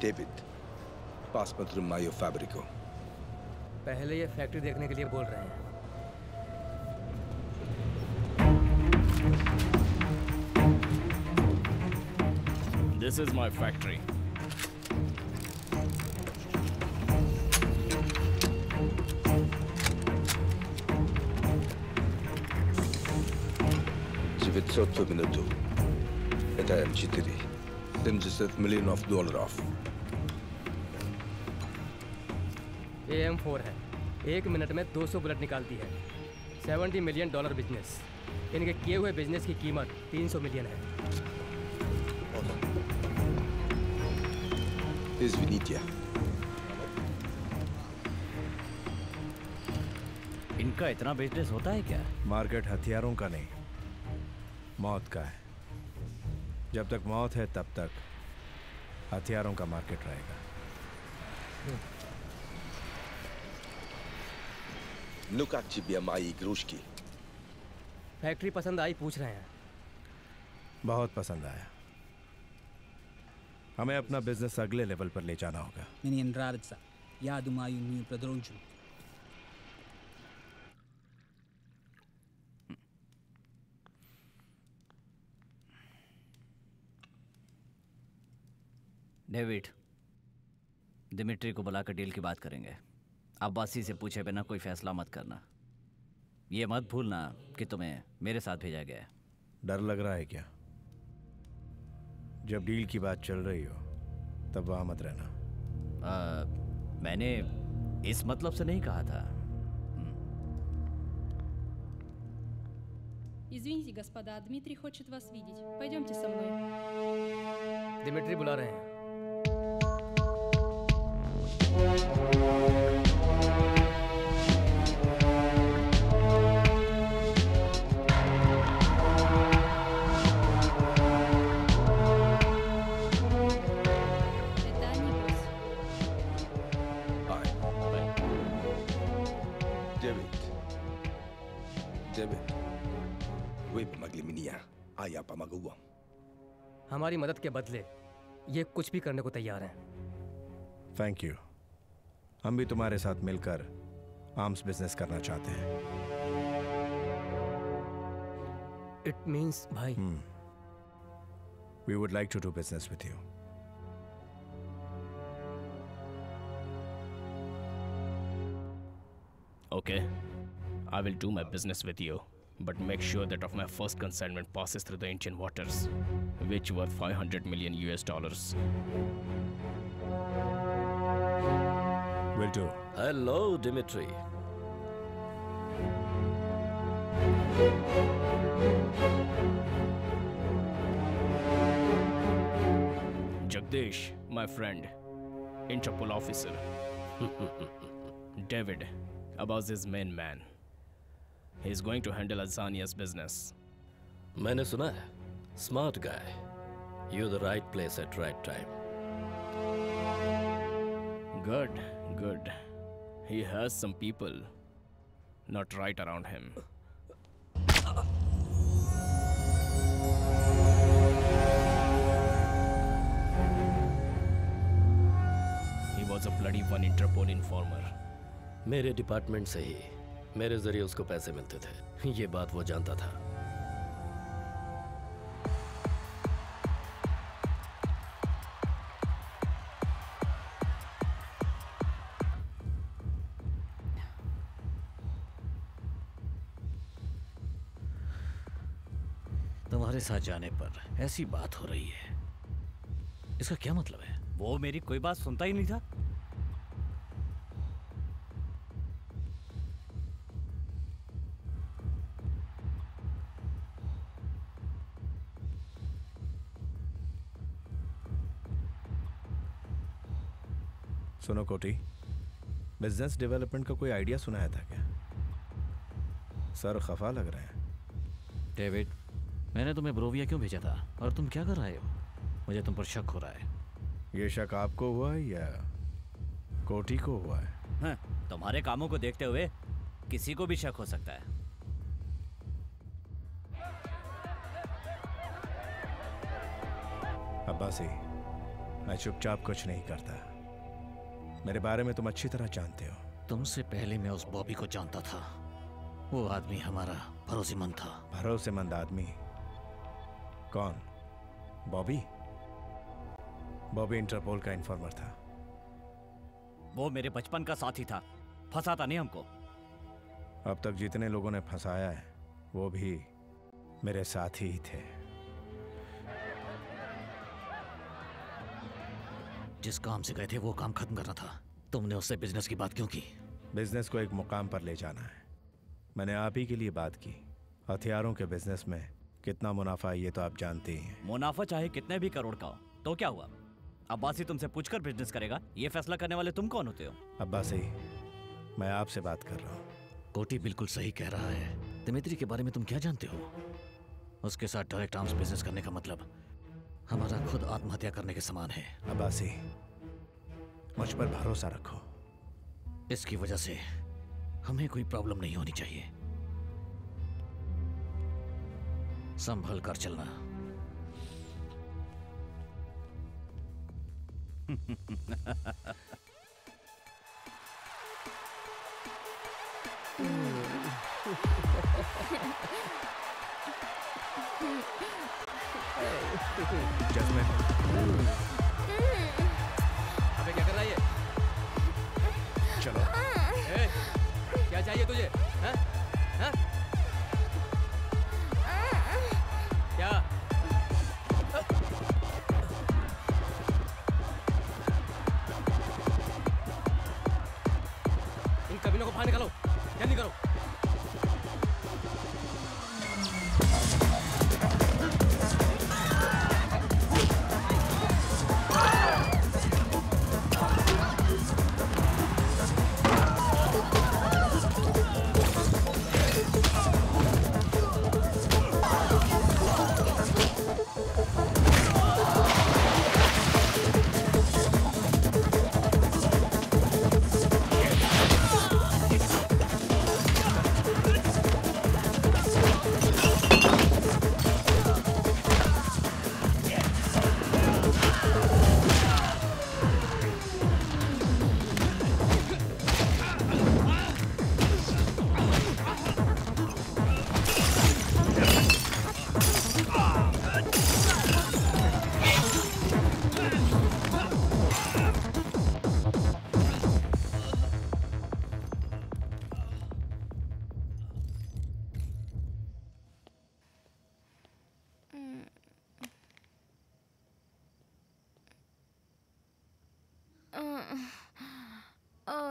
डेविड, पास पत्र मायो फैब्रिको। पहले ये फैक्ट्री देखने के लिए बोल रहे हैं। This is my factory. девятьсот минут. Это эм четыре. семьдесят миллионов of dollar of. M four है, एक मिनट में दो सौ बुलेट निकालती है। सत्तर मिलियन डॉलर बिजनेस। इनके किए हुए बिजनेस की कीमत तीन सौ मिलियन है। इस विनीतिया। इनका इतना बिजनेस होता है क्या? मार्केट हथियारों का नहीं, मौत का है। जब तक मौत है तब तक हथियारों का मार्केट रहेगा। की फैक्ट्री पसंद आई पूछ रहे हैं? बहुत पसंद आया। हमें अपना बिजनेस अगले लेवल पर ले जाना होगा। डेविड, दिमित्री को बुलाकर डील की बात करेंगे। अब्बासी से पूछे बिना कोई फैसला मत करना। ये मत भूलना कि तुम्हें मेरे साथ भेजा गया है। डर लग रहा है क्या? जब डील की बात चल रही हो तब वहाँ मत रहना। आ, मैंने इस मतलब से नहीं कहा था। Извините, господа, Дмитрий хочет вас видеть. Пойдемте со мной. Дмитрий बुला रहे हैं. हमारी मदद के बदले ये कुछ भी करने को तैयार हैं। Thank you. हम भी तुम्हारे साथ मिलकर आर्म्स बिजनेस करना चाहते हैं। इट मींस भाई। We would like to do business with you. Okay, I will do my business with you. But make sure that of my first consignment passes through the Indian waters, which worth five hundred million U S dollars. Will do. Hello, Dimitri. Jagdish, my friend, Interpol officer. David, Abbasi's main man. He is going to handle Azania's business. मैंने सुना है, smart guy. You're the right place at right time. Good, good. He has some people not right around him. He was a bloody one Interpol informer. मेरे department से ही मेरे जरिए उसको पैसे मिलते थे, ये बात वो जानता था। तुम्हारे साथ जाने पर ऐसी बात हो रही है, इसका क्या मतलब है? वो मेरी कोई बात सुनता ही नहीं था। सुनो कोटी, बिजनेस डेवलपमेंट का कोई आइडिया सुनाया था क्या? सर खफा लग रहे हैं। डेविड, मैंने तुम्हें ब्रोविया क्यों भेजा था और तुम क्या कर रहे हो? मुझे तुम पर शक हो रहा है। ये शक आपको हुआ है या कोटी को हुआ है? हाँ, तुम्हारे कामों को देखते हुए किसी को भी शक हो सकता है। अब्बासी, मैं चुपचाप कुछ नहीं करता। मेरे बारे में तुम अच्छी तरह जानते हो। तुमसे पहले मैं उस बॉबी को जानता था। वो आदमी हमारा भरोसेमंद था। भरोसेमंद आदमी? कौन? बॉबी? बॉबी इंटरपोल का इंफॉर्मर था। वो मेरे बचपन का साथी था। फंसाता नहीं हमको। अब तक जितने लोगों ने फंसाया है वो भी मेरे साथी ही थे। जिस काम से गए थे वो काम खत्म करना था। तुमने उससे बिजनेस की बात क्यों की? बिजनेस को एक मुकाम पर ले जाना है। मैंने आप ही के लिए बात की। हथियारों के बिजनेस में कितना मुनाफा है ये तो आप जानते ही हैं। मुनाफा चाहे कितने भी करोड़ का हो तो क्या हुआ? अब्बासी तुमसे पूछकर बिजनेस करेगा, ये फैसला करने वाले तुम कौन होते हो? अब्बासी, मैं आपसे बात कर रहा हूँ। कोटी बिल्कुल सही कह रहा है। दिमित्री के बारे में तुम क्या जानते हो? उसके साथ डायरेक्ट आर्म्स बिजनेस करने का मतलब हमारा खुद आत्महत्या करने के समान है। अब्बासी, मुझ पर भरोसा रखो। इसकी वजह से हमें कोई प्रॉब्लम नहीं होनी चाहिए। संभल कर चलना। Jasmine, अबे क्या कर रहा है ये? चलो। ए, क्या चाहिए तुझे? हाँ? हाँ? क्या? इन कमीनों को बाहर निकालो, जल्दी करो।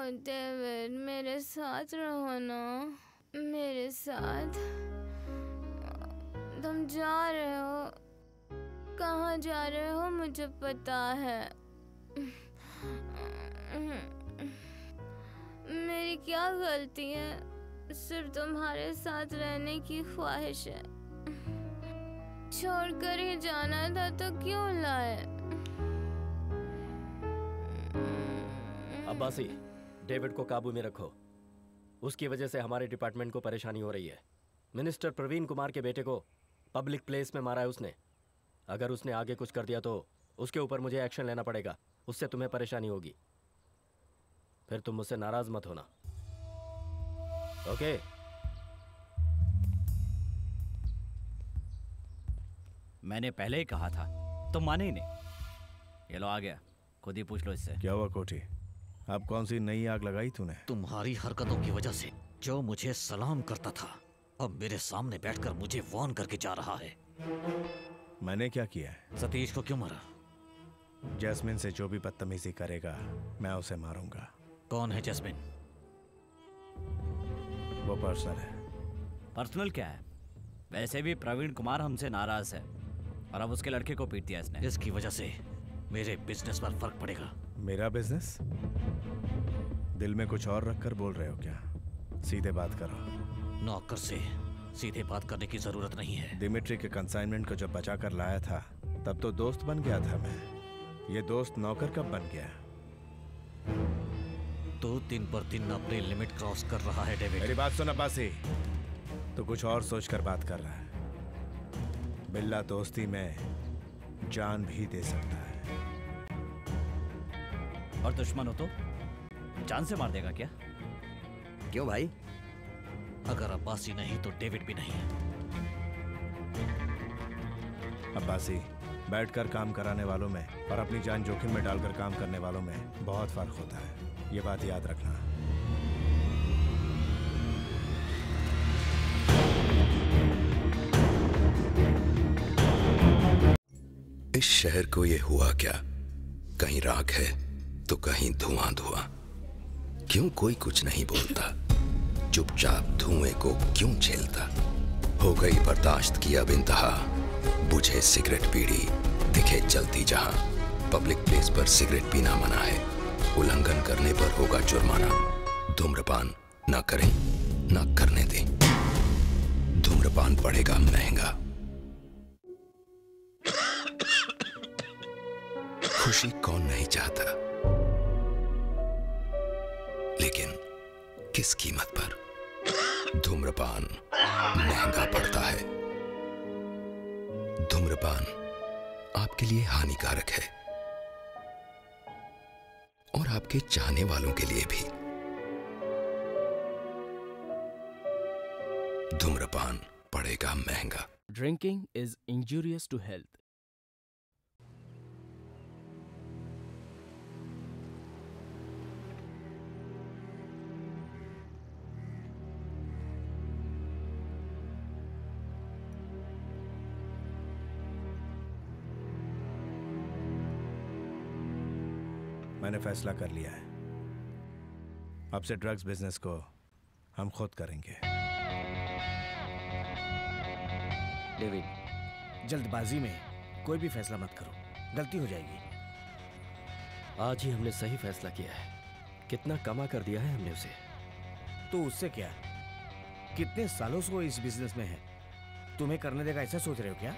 होते हुए मेरे साथ रहो ना, मेरे साथ। तुम जा रहे हो, कहाँ जा रहे हो मुझे पता है। मेरी क्या गलती है, सिर्फ तुम्हारे साथ रहने की ख्वाहिश है। छोड़कर ही जाना था तो क्यों लाए। अब्बासी, डेविड को काबू में रखो। उसकी वजह से हमारे डिपार्टमेंट को परेशानी हो रही है। मिनिस्टर प्रवीण कुमार के बेटे को पब्लिक प्लेस में मारा है उसने। अगर उसने आगे कुछ कर दिया तो उसके ऊपर मुझे एक्शन लेना पड़ेगा। उससे तुम्हें परेशानी होगी, फिर तुम मुझसे नाराज मत होना। ओके। मैंने पहले ही कहा था, तुम माने ही नहीं। ये लो आ गया, खुद ही पूछ लो इससे। क्या हुआ कोटी, अब कौन सी नई आग लगाई तूने? तुम्हारी हरकतों की वजह से जो मुझे सलाम करता था, अब मेरे सामने बैठकर मुझे वार्न करके जा रहा है। मैंने क्या किया है? सतीश को क्यों मारा? जैस्मिन से जो भी बदतमीजी करेगा मैं उसे मारूंगा। कौन है जैस्मिन? वो पर्सनल है। पर्सनल क्या है? वैसे भी प्रवीण कुमार हमसे नाराज है और अब उसके लड़के को पीट दिया इसने। इसकी वजह से मेरे बिजनेस पर फर्क पड़ेगा। मेरा बिजनेस? दिल में कुछ और रखकर बोल रहे हो क्या? सीधे बात करो। नौकर से सीधे बात करने की जरूरत नहीं है। दिमित्री के कंसाइनमेंट को जब बचा कर लाया था तब तो दोस्त बन गया था मैं। ये दोस्त नौकर कब बन गया? तो दिन पर दिन अपने लिमिट क्रॉस कर रहा है डेविड। मेरी बात सुन अब्बासी, तो कुछ और सोचकर बात कर रहा है। बिल्ला दोस्ती में जान भी दे सकता है। और दुश्मन हो तो जान से मार देगा क्या? क्यों भाई? अगर अब्बासी नहीं तो डेविड भी नहीं है। अब्बासी, बैठकर काम कराने वालों में और अपनी जान जोखिम में डालकर काम करने वालों में बहुत फर्क होता है। ये बात याद रखना। इस शहर को ये हुआ क्या? कहीं राख है तो कहीं धुआं धुआं। क्यों कोई कुछ नहीं बोलता? चुपचाप धुएं को क्यों झेलता? हो गई बर्दाश्त की अब इंतहा। बुझे सिगरेट पीड़ी, दिखे जलती जहां। पब्लिक प्लेस पर सिगरेट पीना मना है। उल्लंघन करने पर होगा जुर्माना। धूम्रपान न करें, न करने दें। धूम्रपान पड़ेगा महंगा। खुशी कौन नहीं चाहता, लेकिन किस कीमत पर? धूम्रपान महंगा पड़ता है। धूम्रपान आपके लिए हानिकारक है और आपके चाहने वालों के लिए भी। धूम्रपान पड़ेगा महंगा। Drinking is injurious to health. मैंने फैसला कर लिया है, अब से ड्रग्स बिजनेस को हम खुद करेंगे। डेविड, जल्दबाजी में कोई भी फैसला मत करो, गलती हो जाएगी। आज ही हमने सही फैसला किया है। कितना कमा कर दिया है हमने उसे। तो उससे क्या, कितने सालों से वो इस बिजनेस में है। तुम्हें करने देगा ऐसा सोच रहे हो क्या?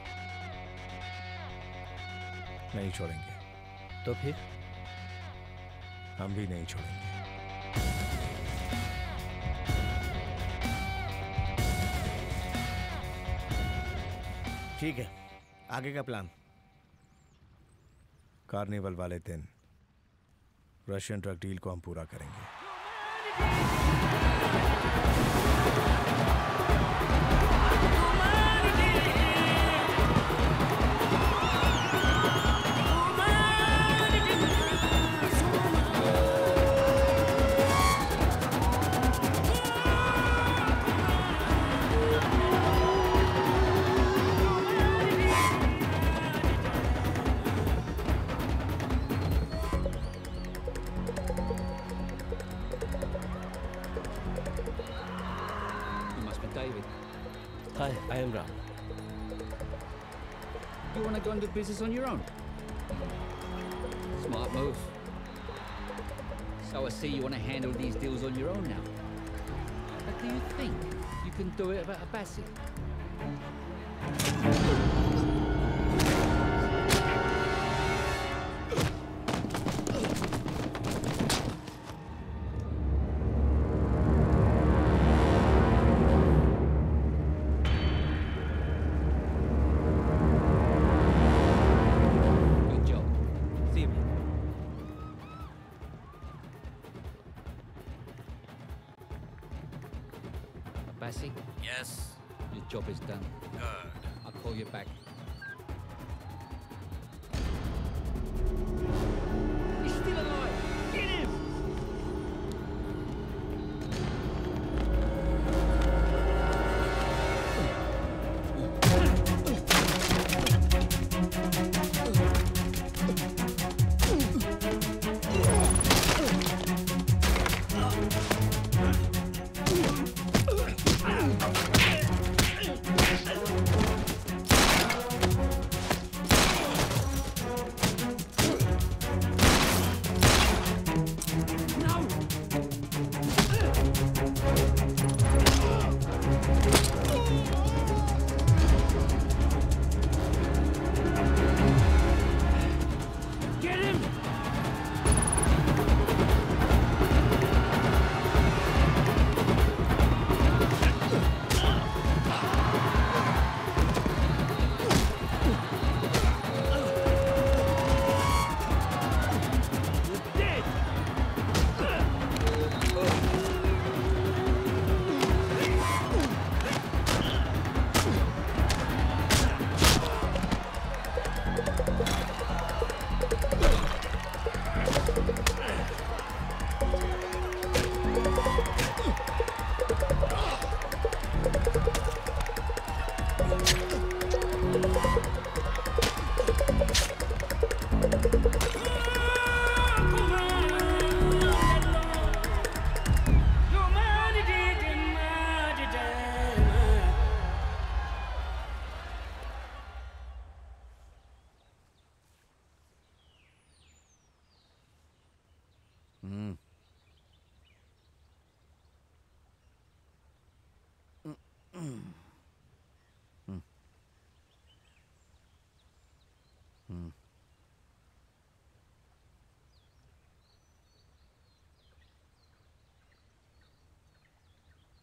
नहीं छोड़ेंगे। तो फिर हम भी नहीं छोड़ेंगे। ठीक है, आगे का प्लान? कार्निवल वाले दिन रशियन ड्रग डील को हम पूरा करेंगे। Hi, I am Ram. You want to go into business on your own? Smart move. So I see you want to handle these deals on your own now. But do you think you can do it about Abbasi? Yes. Your job is done. Good. I'll call you back. He's still alive. Get him.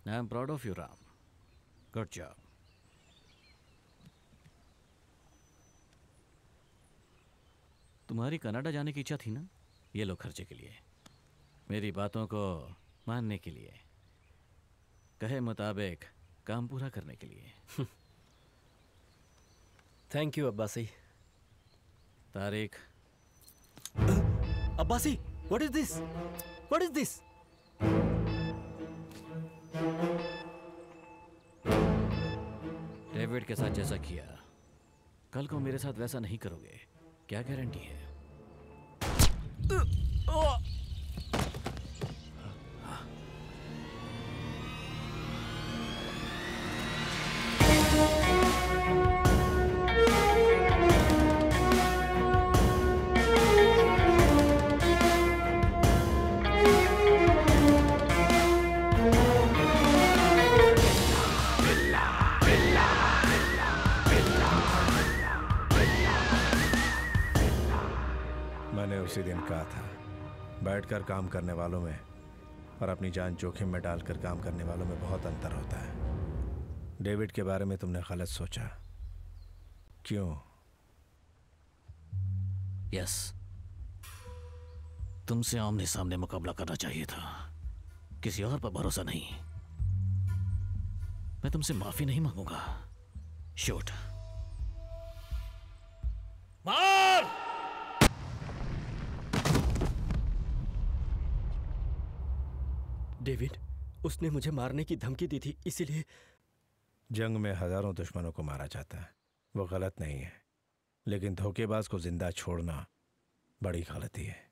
I am proud of you, Ram. Good job. तुम्हारी Canada जाने की इच्छा थी ना? ये लो खर्चे के लिए, मेरी बातों को मानने के लिए, कहे मुताबिक काम पूरा करने के लिए। Thank you Abbasi. तारीख। Abbasi, what is this? What is this? David के साथ जैसा किया, कल को मेरे साथ वैसा नहीं करोगे, क्या गारंटी है? उसी दिन कहा था, बैठकर काम करने वालों में और अपनी जान जोखिम में डालकर काम करने वालों में बहुत अंतर होता है। डेविड के बारे में तुमने गलत सोचा। क्यों? यस, तुमसे आमने सामने मुकाबला करना चाहिए था, किसी और पर भरोसा नहीं। मैं तुमसे माफी नहीं मांगूंगा। शूट। मार! डेविड, उसने मुझे मारने की धमकी दी थी, इसीलिए। जंग में हजारों दुश्मनों को मारा जाता है, वो गलत नहीं है, लेकिन धोखेबाज को जिंदा छोड़ना बड़ी गलती है।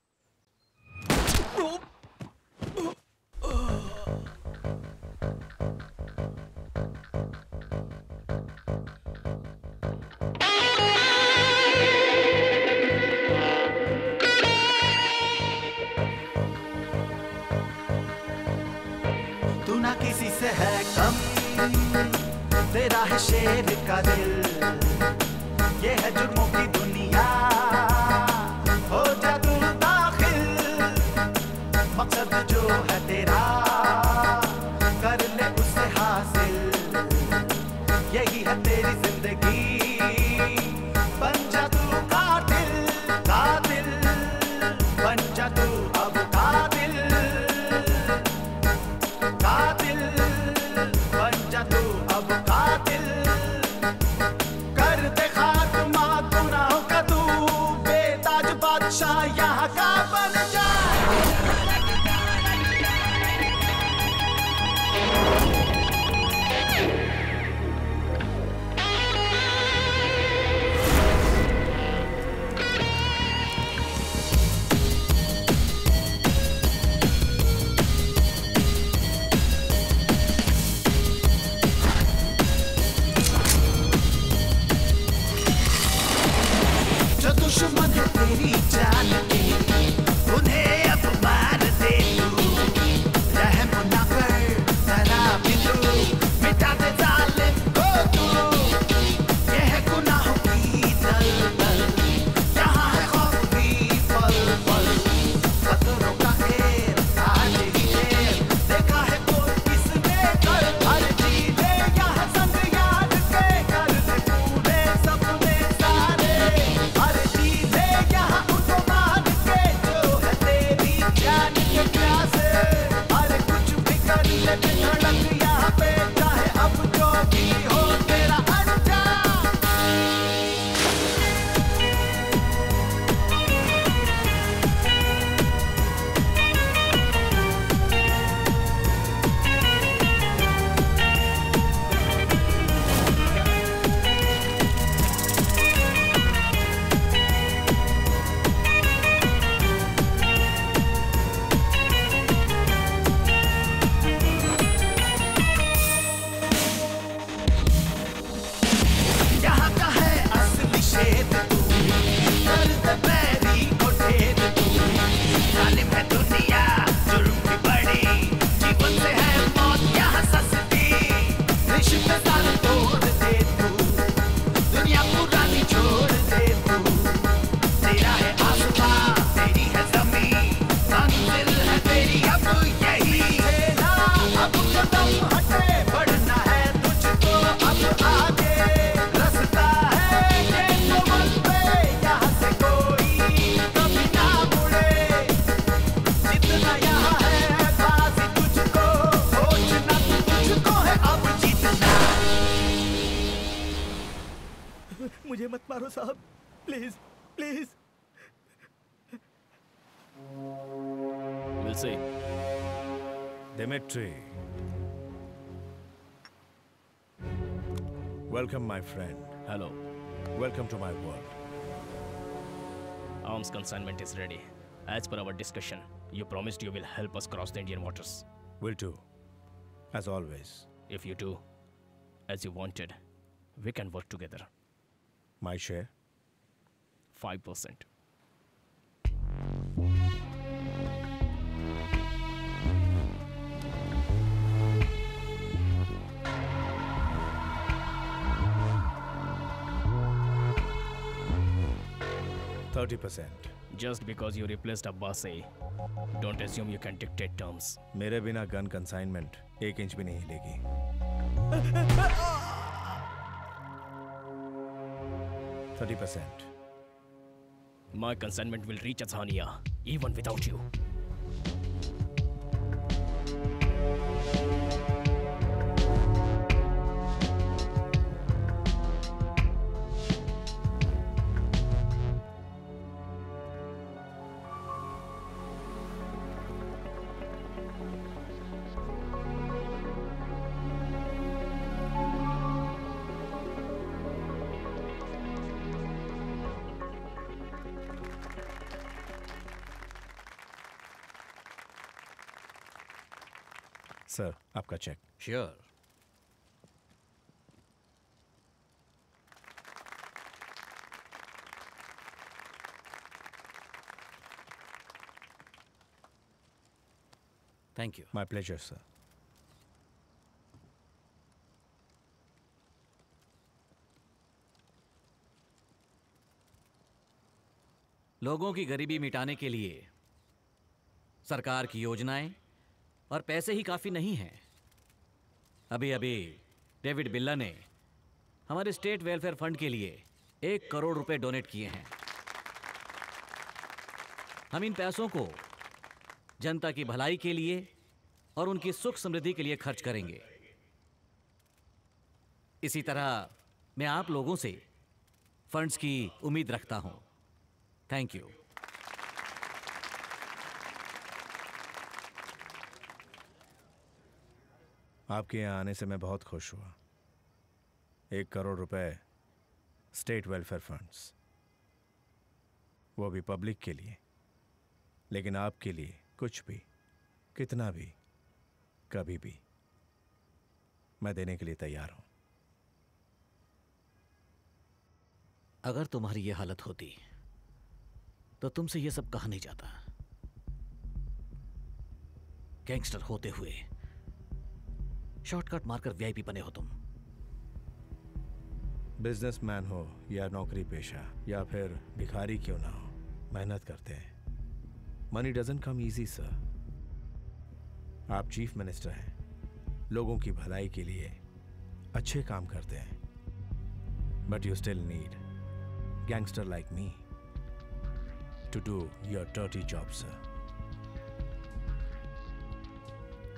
तेरा है शेर का दिल, ये है जुर्मों की दुनिया, हो जा तू दाखिल, मकसद जो है तेरा कर ले उसे हासिल, यही है तेरी जिंदगी, बन जा तू कातिल, कातिल, बन जा तू अब कातिल, कातिल, बन जा तू अब कातिल, कर दे खात्मा गुनाहों का तू बेताज बादशाह यहाँ का बन जा। तेरी जान दे उन्हें अब मार दे, रहम ना कर जरा भी तू, मिटा दे जालिम को तू, ये है गुनाहों की दलदल, यहाँ है खौफ भी पल पल, खतरों का खेल आज ही खेल, देखा है कोई किसने कल, हर चीज़ यह संग याद के कर दे पूरे सपने सारे, हर यहाँ पे चाहे अब जो भी हो तेरा अंजाम। Dimitri, welcome my friend. Hello. Welcome to my world. Arms consignment is ready. As per our discussion, you promised you will help us cross the Indian waters. Will do, as always. If you do, as you wanted, we can work together. My share? Five percent. thirty percent. Just because you replaced Abbasi, don't assume you can dictate terms. मेरे बिना gun consignment एक inch भी नहीं हिलेगी. thirty percent. My consignment will reach Azania even without you. Sir, आपका check. Sure. Thank you. My pleasure sir. लोगों की गरीबी मिटाने के लिए सरकार की योजनाएं और पैसे ही काफ़ी नहीं हैं। अभी अभी डेविड बिल्ला ने हमारे स्टेट वेलफेयर फंड के लिए एक करोड़ रुपए डोनेट किए हैं। हम इन पैसों को जनता की भलाई के लिए और उनकी सुख समृद्धि के लिए खर्च करेंगे। इसी तरह मैं आप लोगों से फंड्स की उम्मीद रखता हूं। Thank you. आपके यहाँ आने से मैं बहुत खुश हुआ। एक करोड़ रुपए स्टेट वेलफेयर फंड्स, वो भी पब्लिक के लिए, लेकिन आपके लिए कुछ भी, कितना भी, कभी भी मैं देने के लिए तैयार हूं। अगर तुम्हारी ये हालत होती तो तुमसे ये सब कहा नहीं जाता। गैंगस्टर होते हुए शॉर्टकट मारकर वीआईपी बने हो तुम। बिजनेसमैन हो या नौकरी पेशा या फिर भिखारी क्यों ना हो, मेहनत करते हैं। Money doesn't come easy sir. आप चीफ मिनिस्टर हैं, लोगों की भलाई के लिए अच्छे काम करते हैं, but you still need gangster like me to do your dirty job, sir.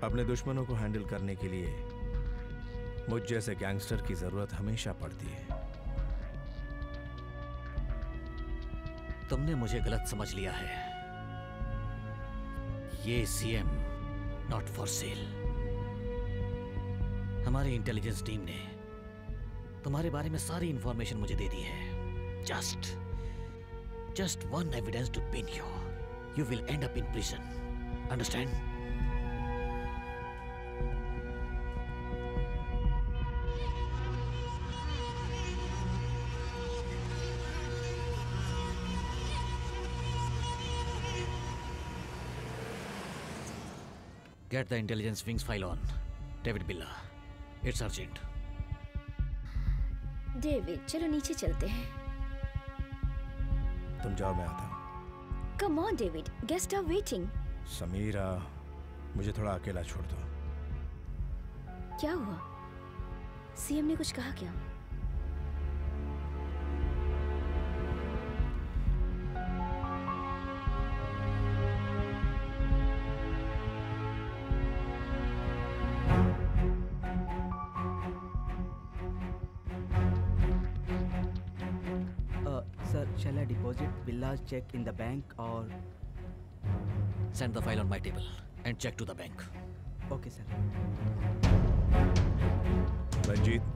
अपने दुश्मनों को हैंडल करने के लिए मुझ जैसे गैंगस्टर की जरूरत हमेशा पड़ती है। तुमने मुझे गलत समझ लिया है। ये सीएम नॉट फॉर सेल। हमारी इंटेलिजेंस टीम ने तुम्हारे बारे में सारी इंफॉर्मेशन मुझे दे दी है। Just Just one evidence to pin you. You will end up in prison. Understand? Get the intelligence wings file on. David Billa. It's urgent. David, चलो नीचे चलते हैं। तुम जाओ, मैं आता हूँ। Come on, David. Guests are waiting. Samira, मुझे थोड़ा अकेला छोड़ दो। क्या हुआ? सीएम ने कुछ कहा क्या? Shall I deposit Billa's check in the bank or send the file on my table and check to the bank? Okay, sir. Ranjeet.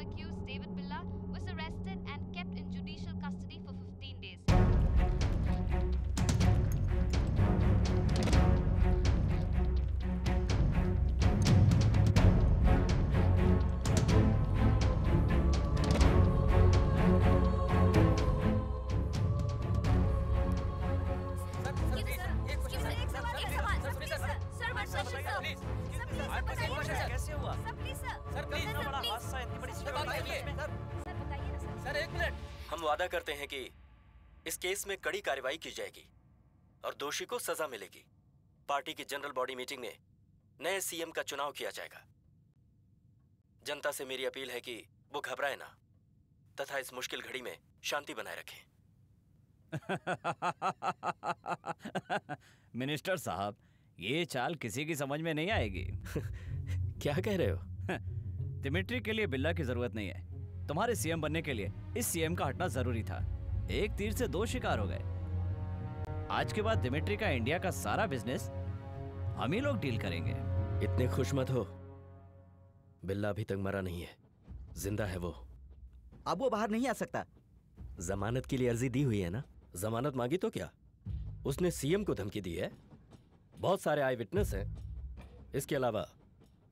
Accused David Billa was arrested and kept in judicial custody for fifteen days. वादा करते हैं कि इस case में कड़ी कार्रवाई की जाएगी और दोषी को सजा मिलेगी। पार्टी की जनरल बॉडी मीटिंग में नए सीएम का चुनाव किया जाएगा। जनता से मेरी अपील है कि वो घबराए ना तथा इस मुश्किल घड़ी में शांति बनाए रखें। मिनिस्टर साहब, ये चाल किसी की समझ में नहीं आएगी। क्या कह रहे हो? दिमित्री के लिए बिल्ला की जरूरत नहीं है। तुम्हारे सीएम बनने के लिए इस सीएम का हटना जरूरी था। एक तीर से दो शिकार हो गए। आज के बाद दिमित्री का इंडिया का सारा बिजनेस हम ही लोग डील करेंगे। इतने खुश मत हो, बिल्ला अभी तक मरा नहीं है, जिंदा है वो। अब वो बाहर नहीं आ सकता। जमानत के लिए अर्जी दी हुई है ना। जमानत मांगी तो क्या, उसने सीएम को धमकी दी है। बहुत सारे आई विटनेस हैं। इसके अलावा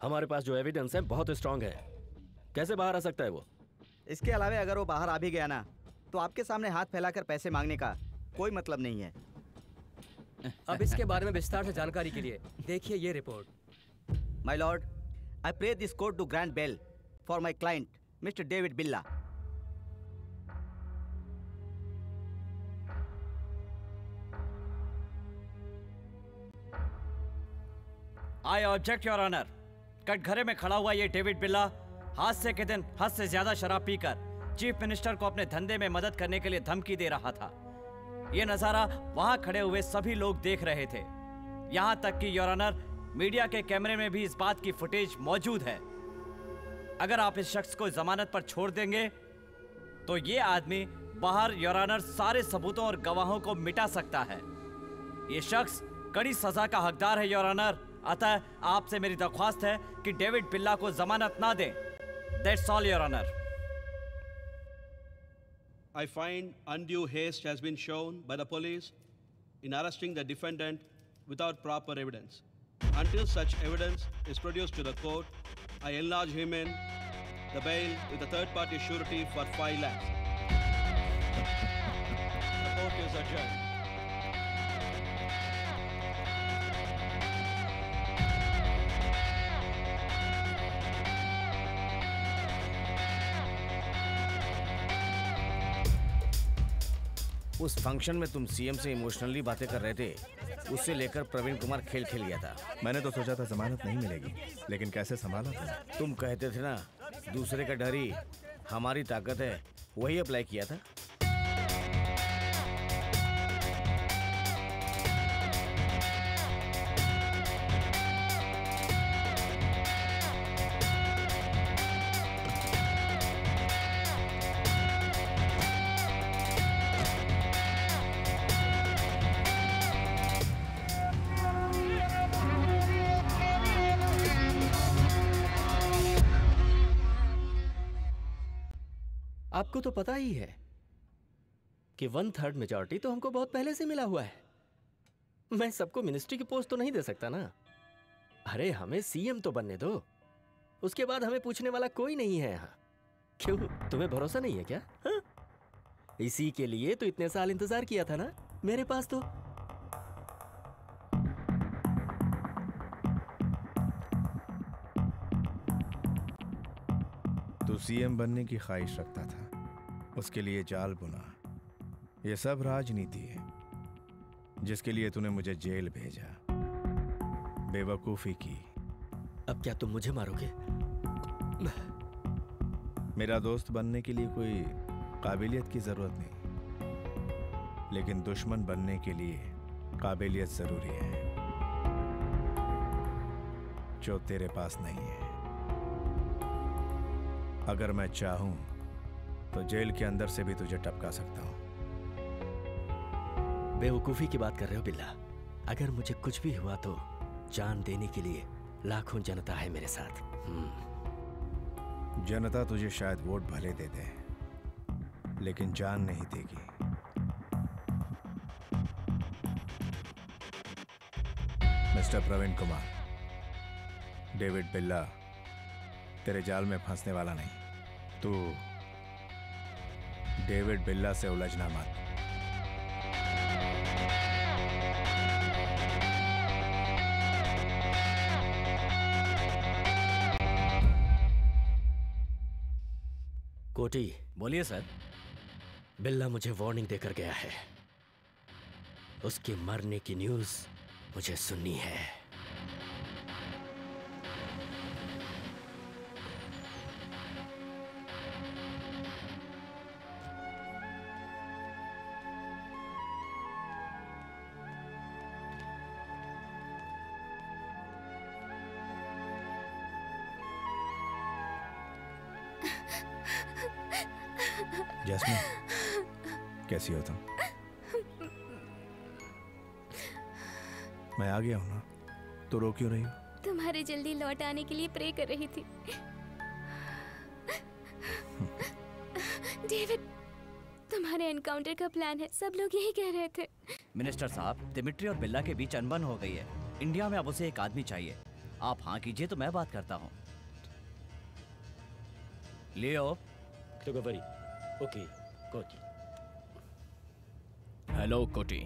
हमारे पास जो एविडेंस है बहुत स्ट्रांग है। कैसे बाहर आ सकता है वो? इसके अलावा अगर वो बाहर आ भी गया ना तो आपके सामने हाथ फैलाकर पैसे मांगने का कोई मतलब नहीं है। अब इसके बारे में विस्तार से जानकारी के लिए देखिए ये report. My lord, I pray this court to grant bail for my client mister David Billa. I object your honour. कटघरे में खड़ा हुआ ये डेविड बिल्ला हादसे के दिन हद से ज्यादा शराब पीकर चीफ मिनिस्टर को अपने धंधे में मदद करने के लिए धमकी दे रहा था। ये नजारा वहां खड़े हुए सभी लोग देख रहे थे। यहां तक कि योर ऑनर, मीडिया के कैमरे में भी इस बात की फुटेज मौजूद है। अगर आप इस शख्स को जमानत पर छोड़ देंगे तो ये आदमी बाहर योर ऑनर सारे सबूतों और गवाहों को मिटा सकता है। ये शख्स कड़ी सजा का हकदार है योर ऑनर। अतः आपसे मेरी दरख्वास्त है कि डेविड बिल्ला को जमानत ना दें। That's all your honour. I find undue haste has been shown by the police in arresting the defendant without proper evidence. Until such evidence is produced to the court, I enlarge him in the bail with a third-party surety for five lakhs. The court is adjourned. उस function में तुम CM से emotionally बातें कर रहे थे, उससे लेकर प्रवीण कुमार खेल खेल गया था। मैंने तो सोचा था जमानत नहीं मिलेगी, लेकिन कैसे संभाला था? तुम कहते थे ना, दूसरे का डर ही हमारी ताकत है, वही अप्लाई किया था। आपको तो पता ही है कि वन थर्ड मेजॉरिटी तो हमको बहुत पहले से मिला हुआ है। मैं सबको मिनिस्ट्री की पोस्ट तो नहीं दे सकता ना। अरे हमें सीएम तो बनने दो, उसके बाद हमें पूछने वाला कोई नहीं है यहाँ। क्यों, तुम्हें भरोसा नहीं है क्या? हा? इसी के लिए तो इतने साल इंतजार किया था ना। मेरे पास तो तो सीएम बनने की ख्वाहिश रखता था, उसके लिए जाल बुना। ये सब राजनीति है जिसके लिए तूने मुझे जेल भेजा, बेवकूफी की। अब क्या तुम मुझे मारोगे? मेरा दोस्त बनने के लिए कोई काबिलियत की जरूरत नहीं, लेकिन दुश्मन बनने के लिए काबिलियत जरूरी है, जो तेरे पास नहीं है। अगर मैं चाहूं तो जेल के अंदर से भी तुझे टपका सकता हूं। बेवकूफी की बात कर रहे हो बिल्ला। अगर मुझे कुछ भी हुआ तो जान देने के लिए लाखों जनता है मेरे साथ। जनता तुझे शायद वोट भले दे दे, लेकिन जान नहीं देगी। मिस्टर प्रवीण कुमार, डेविड बिल्ला तेरे जाल में फंसने वाला नहीं। तू डेविड बिल्ला से उलझना मत। कोटी। बोलिए सर। बिल्ला मुझे वार्निंग देकर गया है। उसके मरने की न्यूज मुझे सुननी है। जैस्मिन, कैसी हो तुम? मैं आ गया हूँ ना, तो रो क्यों रही हो? तुम्हारे जल्दी लौट आने के लिए प्रे कर रही थी। डेविड, तुम्हारे एनकाउंटर का प्लान है, सब लोग यही कह रहे थे। मिनिस्टर साहब, दिमित्री और बिल्ला के बीच अनबन हो गई है। इंडिया में अब उसे एक आदमी चाहिए। आप हाँ कीजिए तो मैं बात करता हूँ। लियो तो गवरी। ओके कोटी। हेलो कोटी।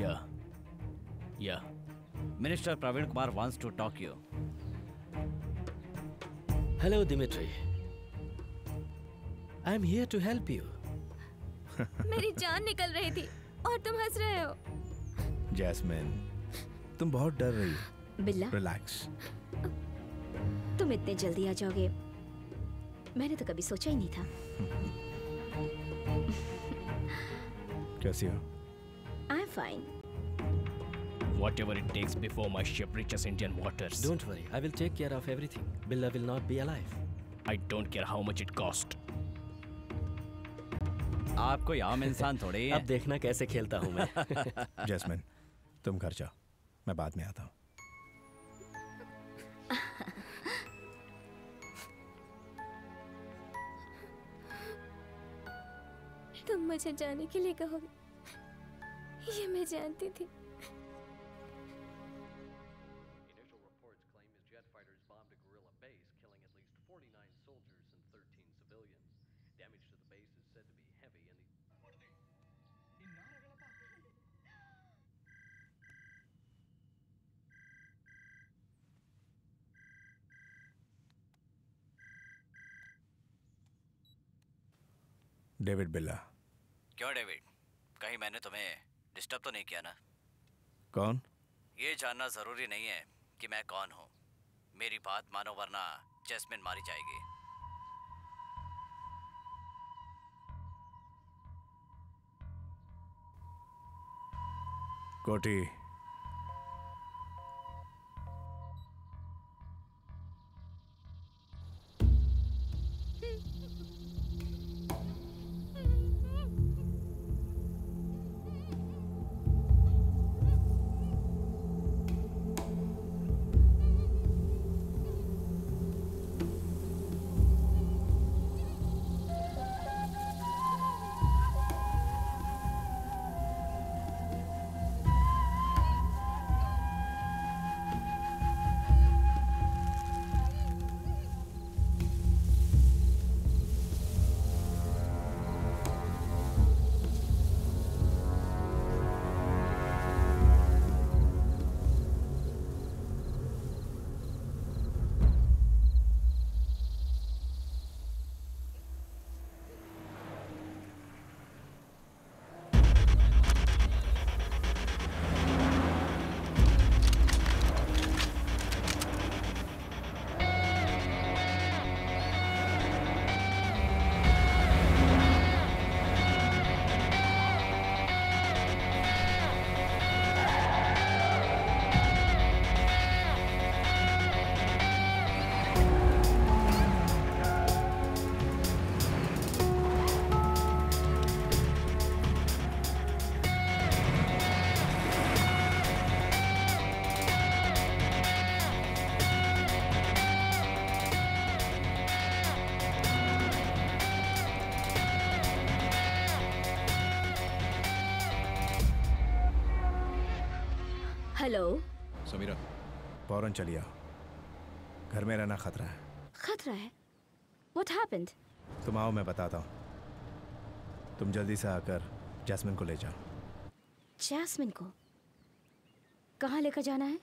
Yeah yeah minister Praveen Kumar wants to talk you. Hello Dimitri, I am here to help you. मेरी जान निकल रही थी और तुम हंस रहे हो। जैस्मिन, तुम बहुत डर रही हो। बिल्ला, रिलैक्स। तुम इतने जल्दी आ जाओगे, मैंने तो कभी सोचा ही नहीं था। कैसी हो? I'm fine. Whatever it takes before my ship reaches Indian waters. Don't worry, I will take care of everything. Billa will not be alive. I don't care how much it cost. आप कोई आम इंसान थोड़े हैं। अब देखना कैसे खेलता हूँ मैं। जैस्मिन, तुम घर जाओ, मैं बाद में आता हूँ। तुम मुझे जाने के लिए कहोगे, ये मैं जानती थी। डेविड बिल्ला। क्यों डेविड, कहीं मैंने तुम्हें डिस्टर्ब तो नहीं किया ना? कौन? ये जानना ज़रूरी नहीं है कि मैं कौन हूँ। मेरी बात मानो वरना जैस्मिन मारी जाएगी। कोटी, हेलो समीरा, फौरन चली आओ, घर में रहना खतरा है। खतरा है? What happened? तुम आओ, मैं बताता हूँ। तुम जल्दी से आकर जैस्मिन को ले जाओ। जैस्मिन को कहाँ लेकर जाना है?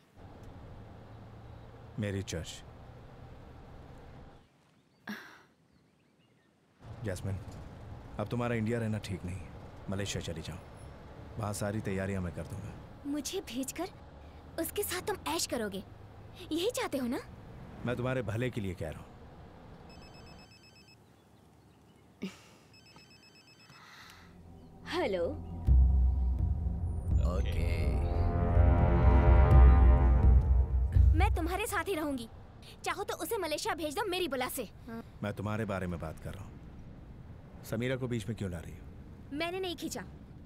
मेरी चर्च। जैस्मिन, अब तुम्हारा इंडिया रहना ठीक नहीं, मलेशिया चली जाओ। वहाँ सारी तैयारियाँ मैं कर दूँगा। मुझे भेजकर उसके साथ तुम ऐश करोगे, यही चाहते हो ना? मैं तुम्हारे भले के लिए कह रहा हूँ। हेलो। ओके। मैं तुम्हारे साथ ही रहूंगी, चाहो तो उसे मलेशिया भेज दो मेरी बुला से। मैं तुम्हारे बारे में बात कर रहा हूँ, समीरा को बीच में क्यों ला रही हो? मैंने नहीं खींचा,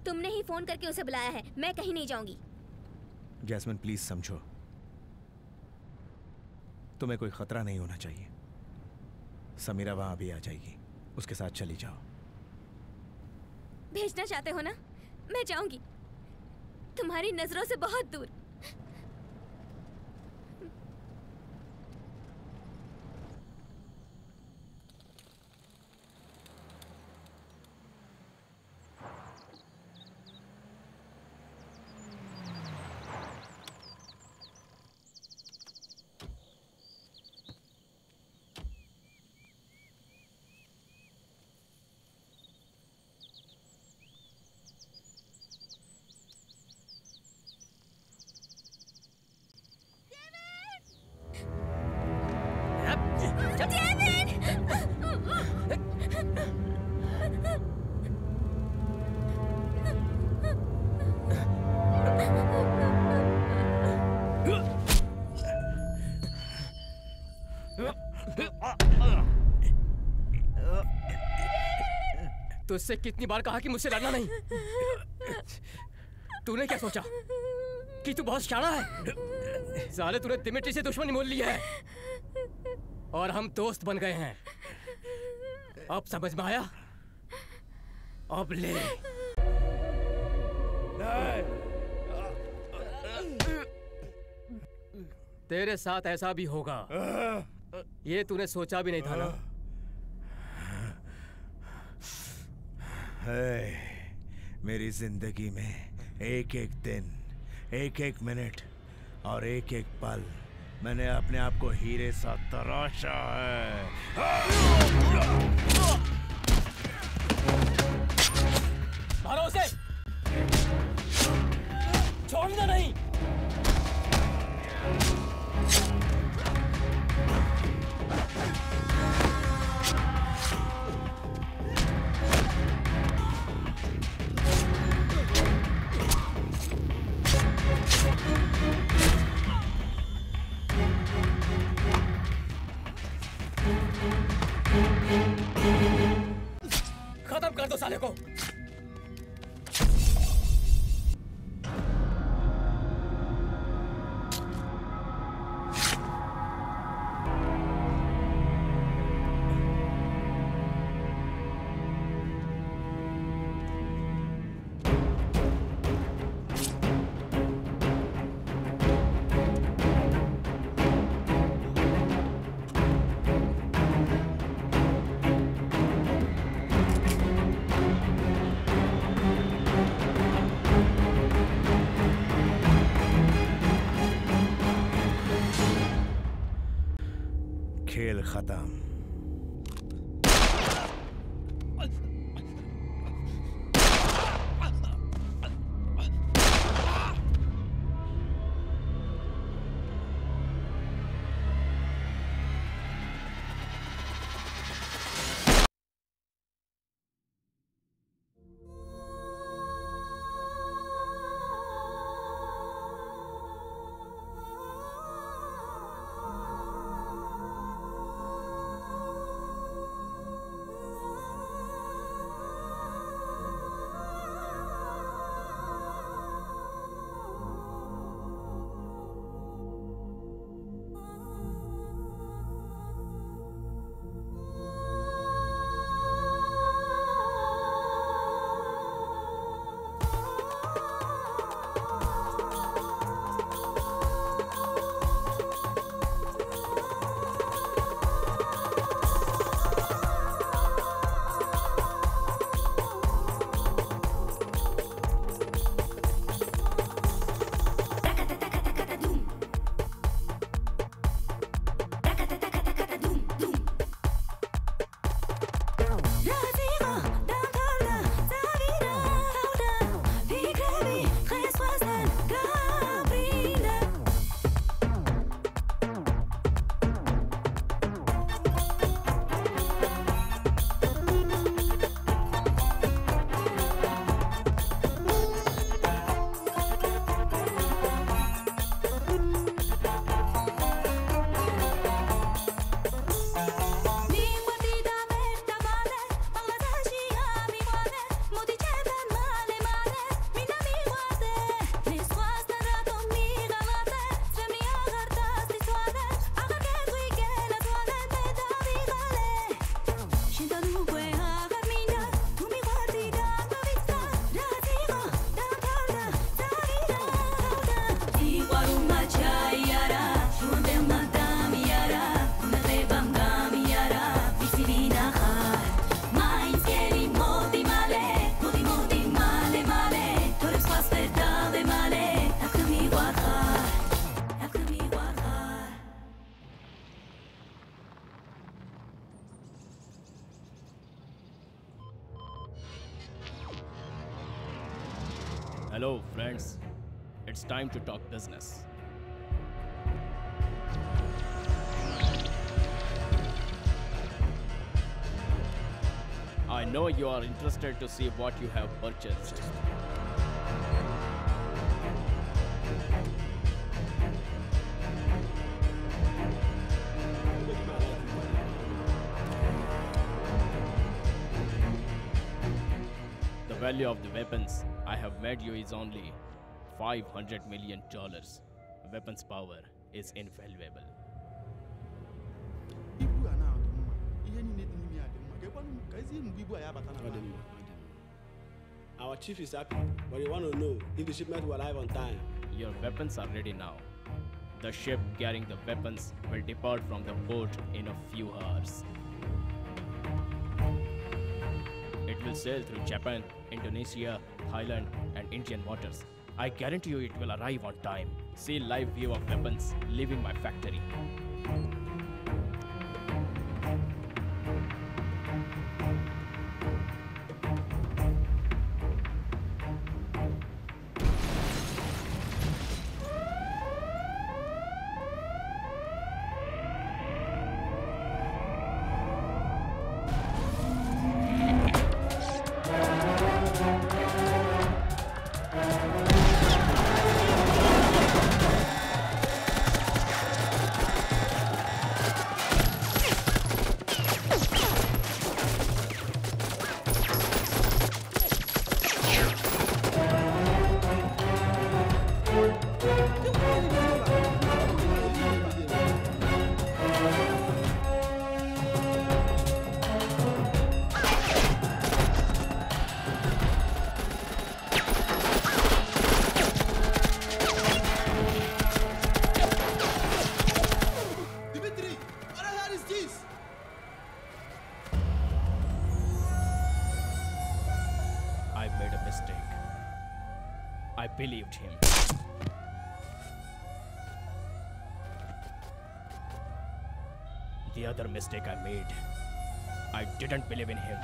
तुमने ही फोन करके उसे बुलाया है। मैं कहीं नहीं जाऊंगी। जैस्मिन प्लीज समझो, तुम्हें कोई खतरा नहीं होना चाहिए। समीरा वहां भी आ जाएगी, उसके साथ चली जाओ। भेजना चाहते हो ना, मैं जाऊंगी, तुम्हारी नजरों से बहुत दूर। तुझसे कितनी बार कहा कि मुझसे लड़ना नहीं, तूने क्या सोचा कि तू बहुत शाना है? साले तूने दिमित्री से दुश्मनी मोल लिया है और हम दोस्त बन गए हैं। अब समझ में आया? अब ले। तेरे साथ ऐसा भी होगा, ये तूने सोचा भी नहीं था ना? हे, मेरी जिंदगी में एक एक दिन, एक एक मिनट और एक एक पल मैंने अपने आप को हीरे सा तराशा है। मारो उसे, छोड़ना नहीं। खत्म कर दो साले को। खत्म। Hello friends, it's time to talk business. I know you are interested to see what you have purchased. The value of the weapons I have made you is only five hundred million dollars. Weapons power is invaluable. Our chief is happy, but we want to know if the shipment will arrive on time. Your weapons are ready now. The ship carrying the weapons will depart from the port in a few hours. It will sail through Japan, Indonesia, Thailand, and Indian waters. I guarantee you it will arrive on time. See live view of weapons leaving my factory. Believed him. The other mistake I made, I didn't believe in him.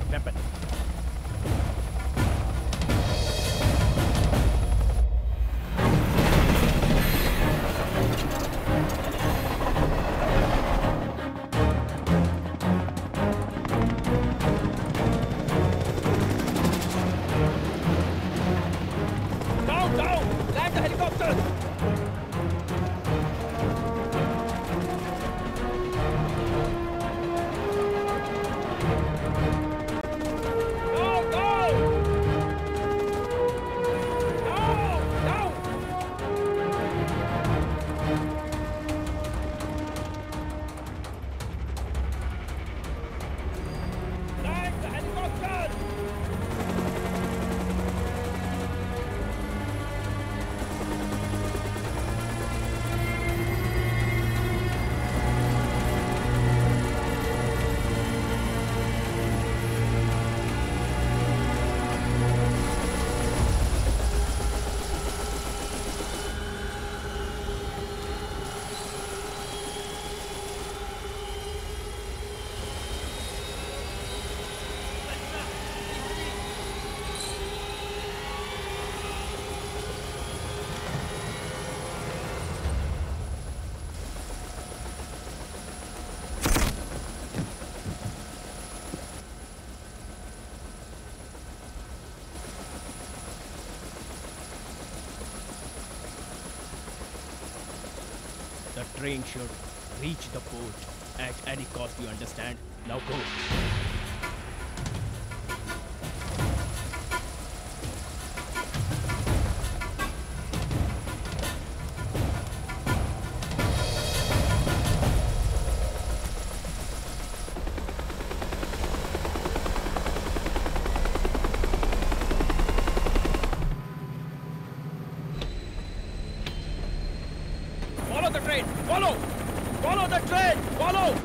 a weapon. The train should reach the port at any cost, you understand? Now go. Follow! Follow the train! Follow!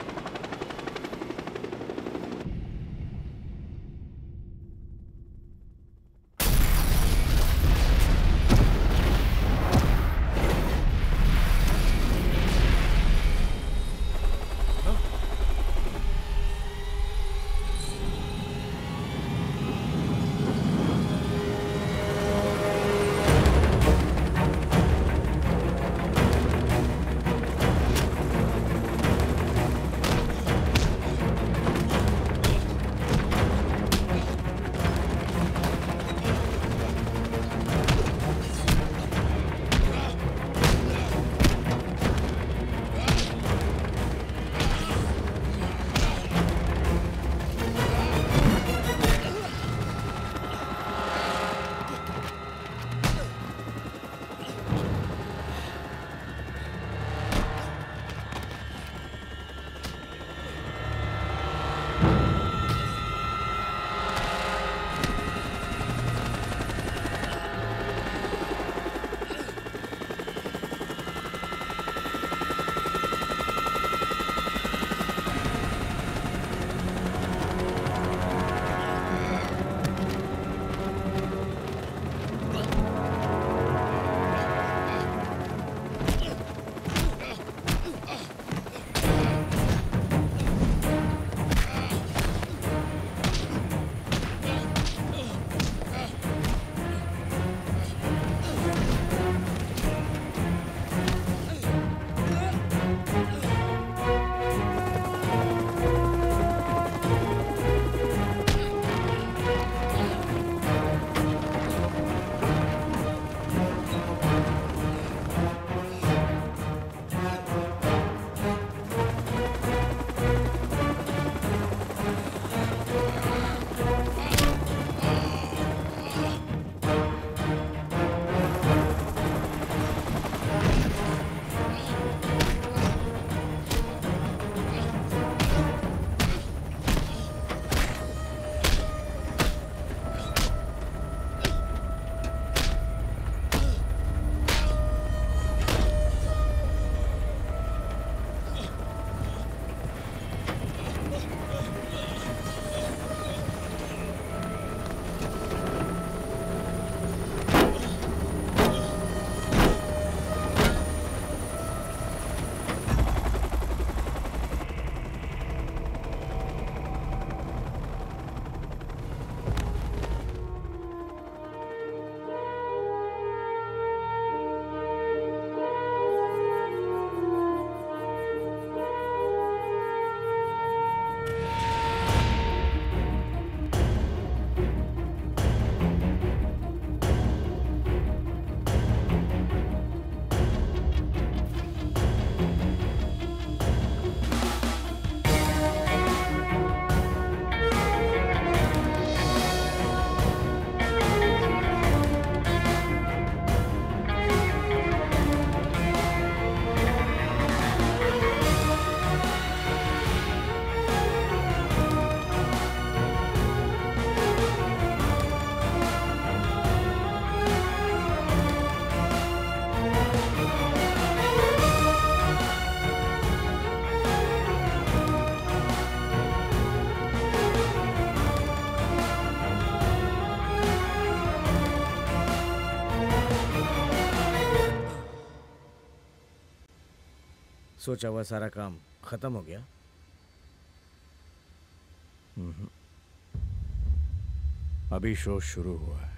सोचा हुआ सारा काम खत्म हो गया। अभी show शुरू हुआ है।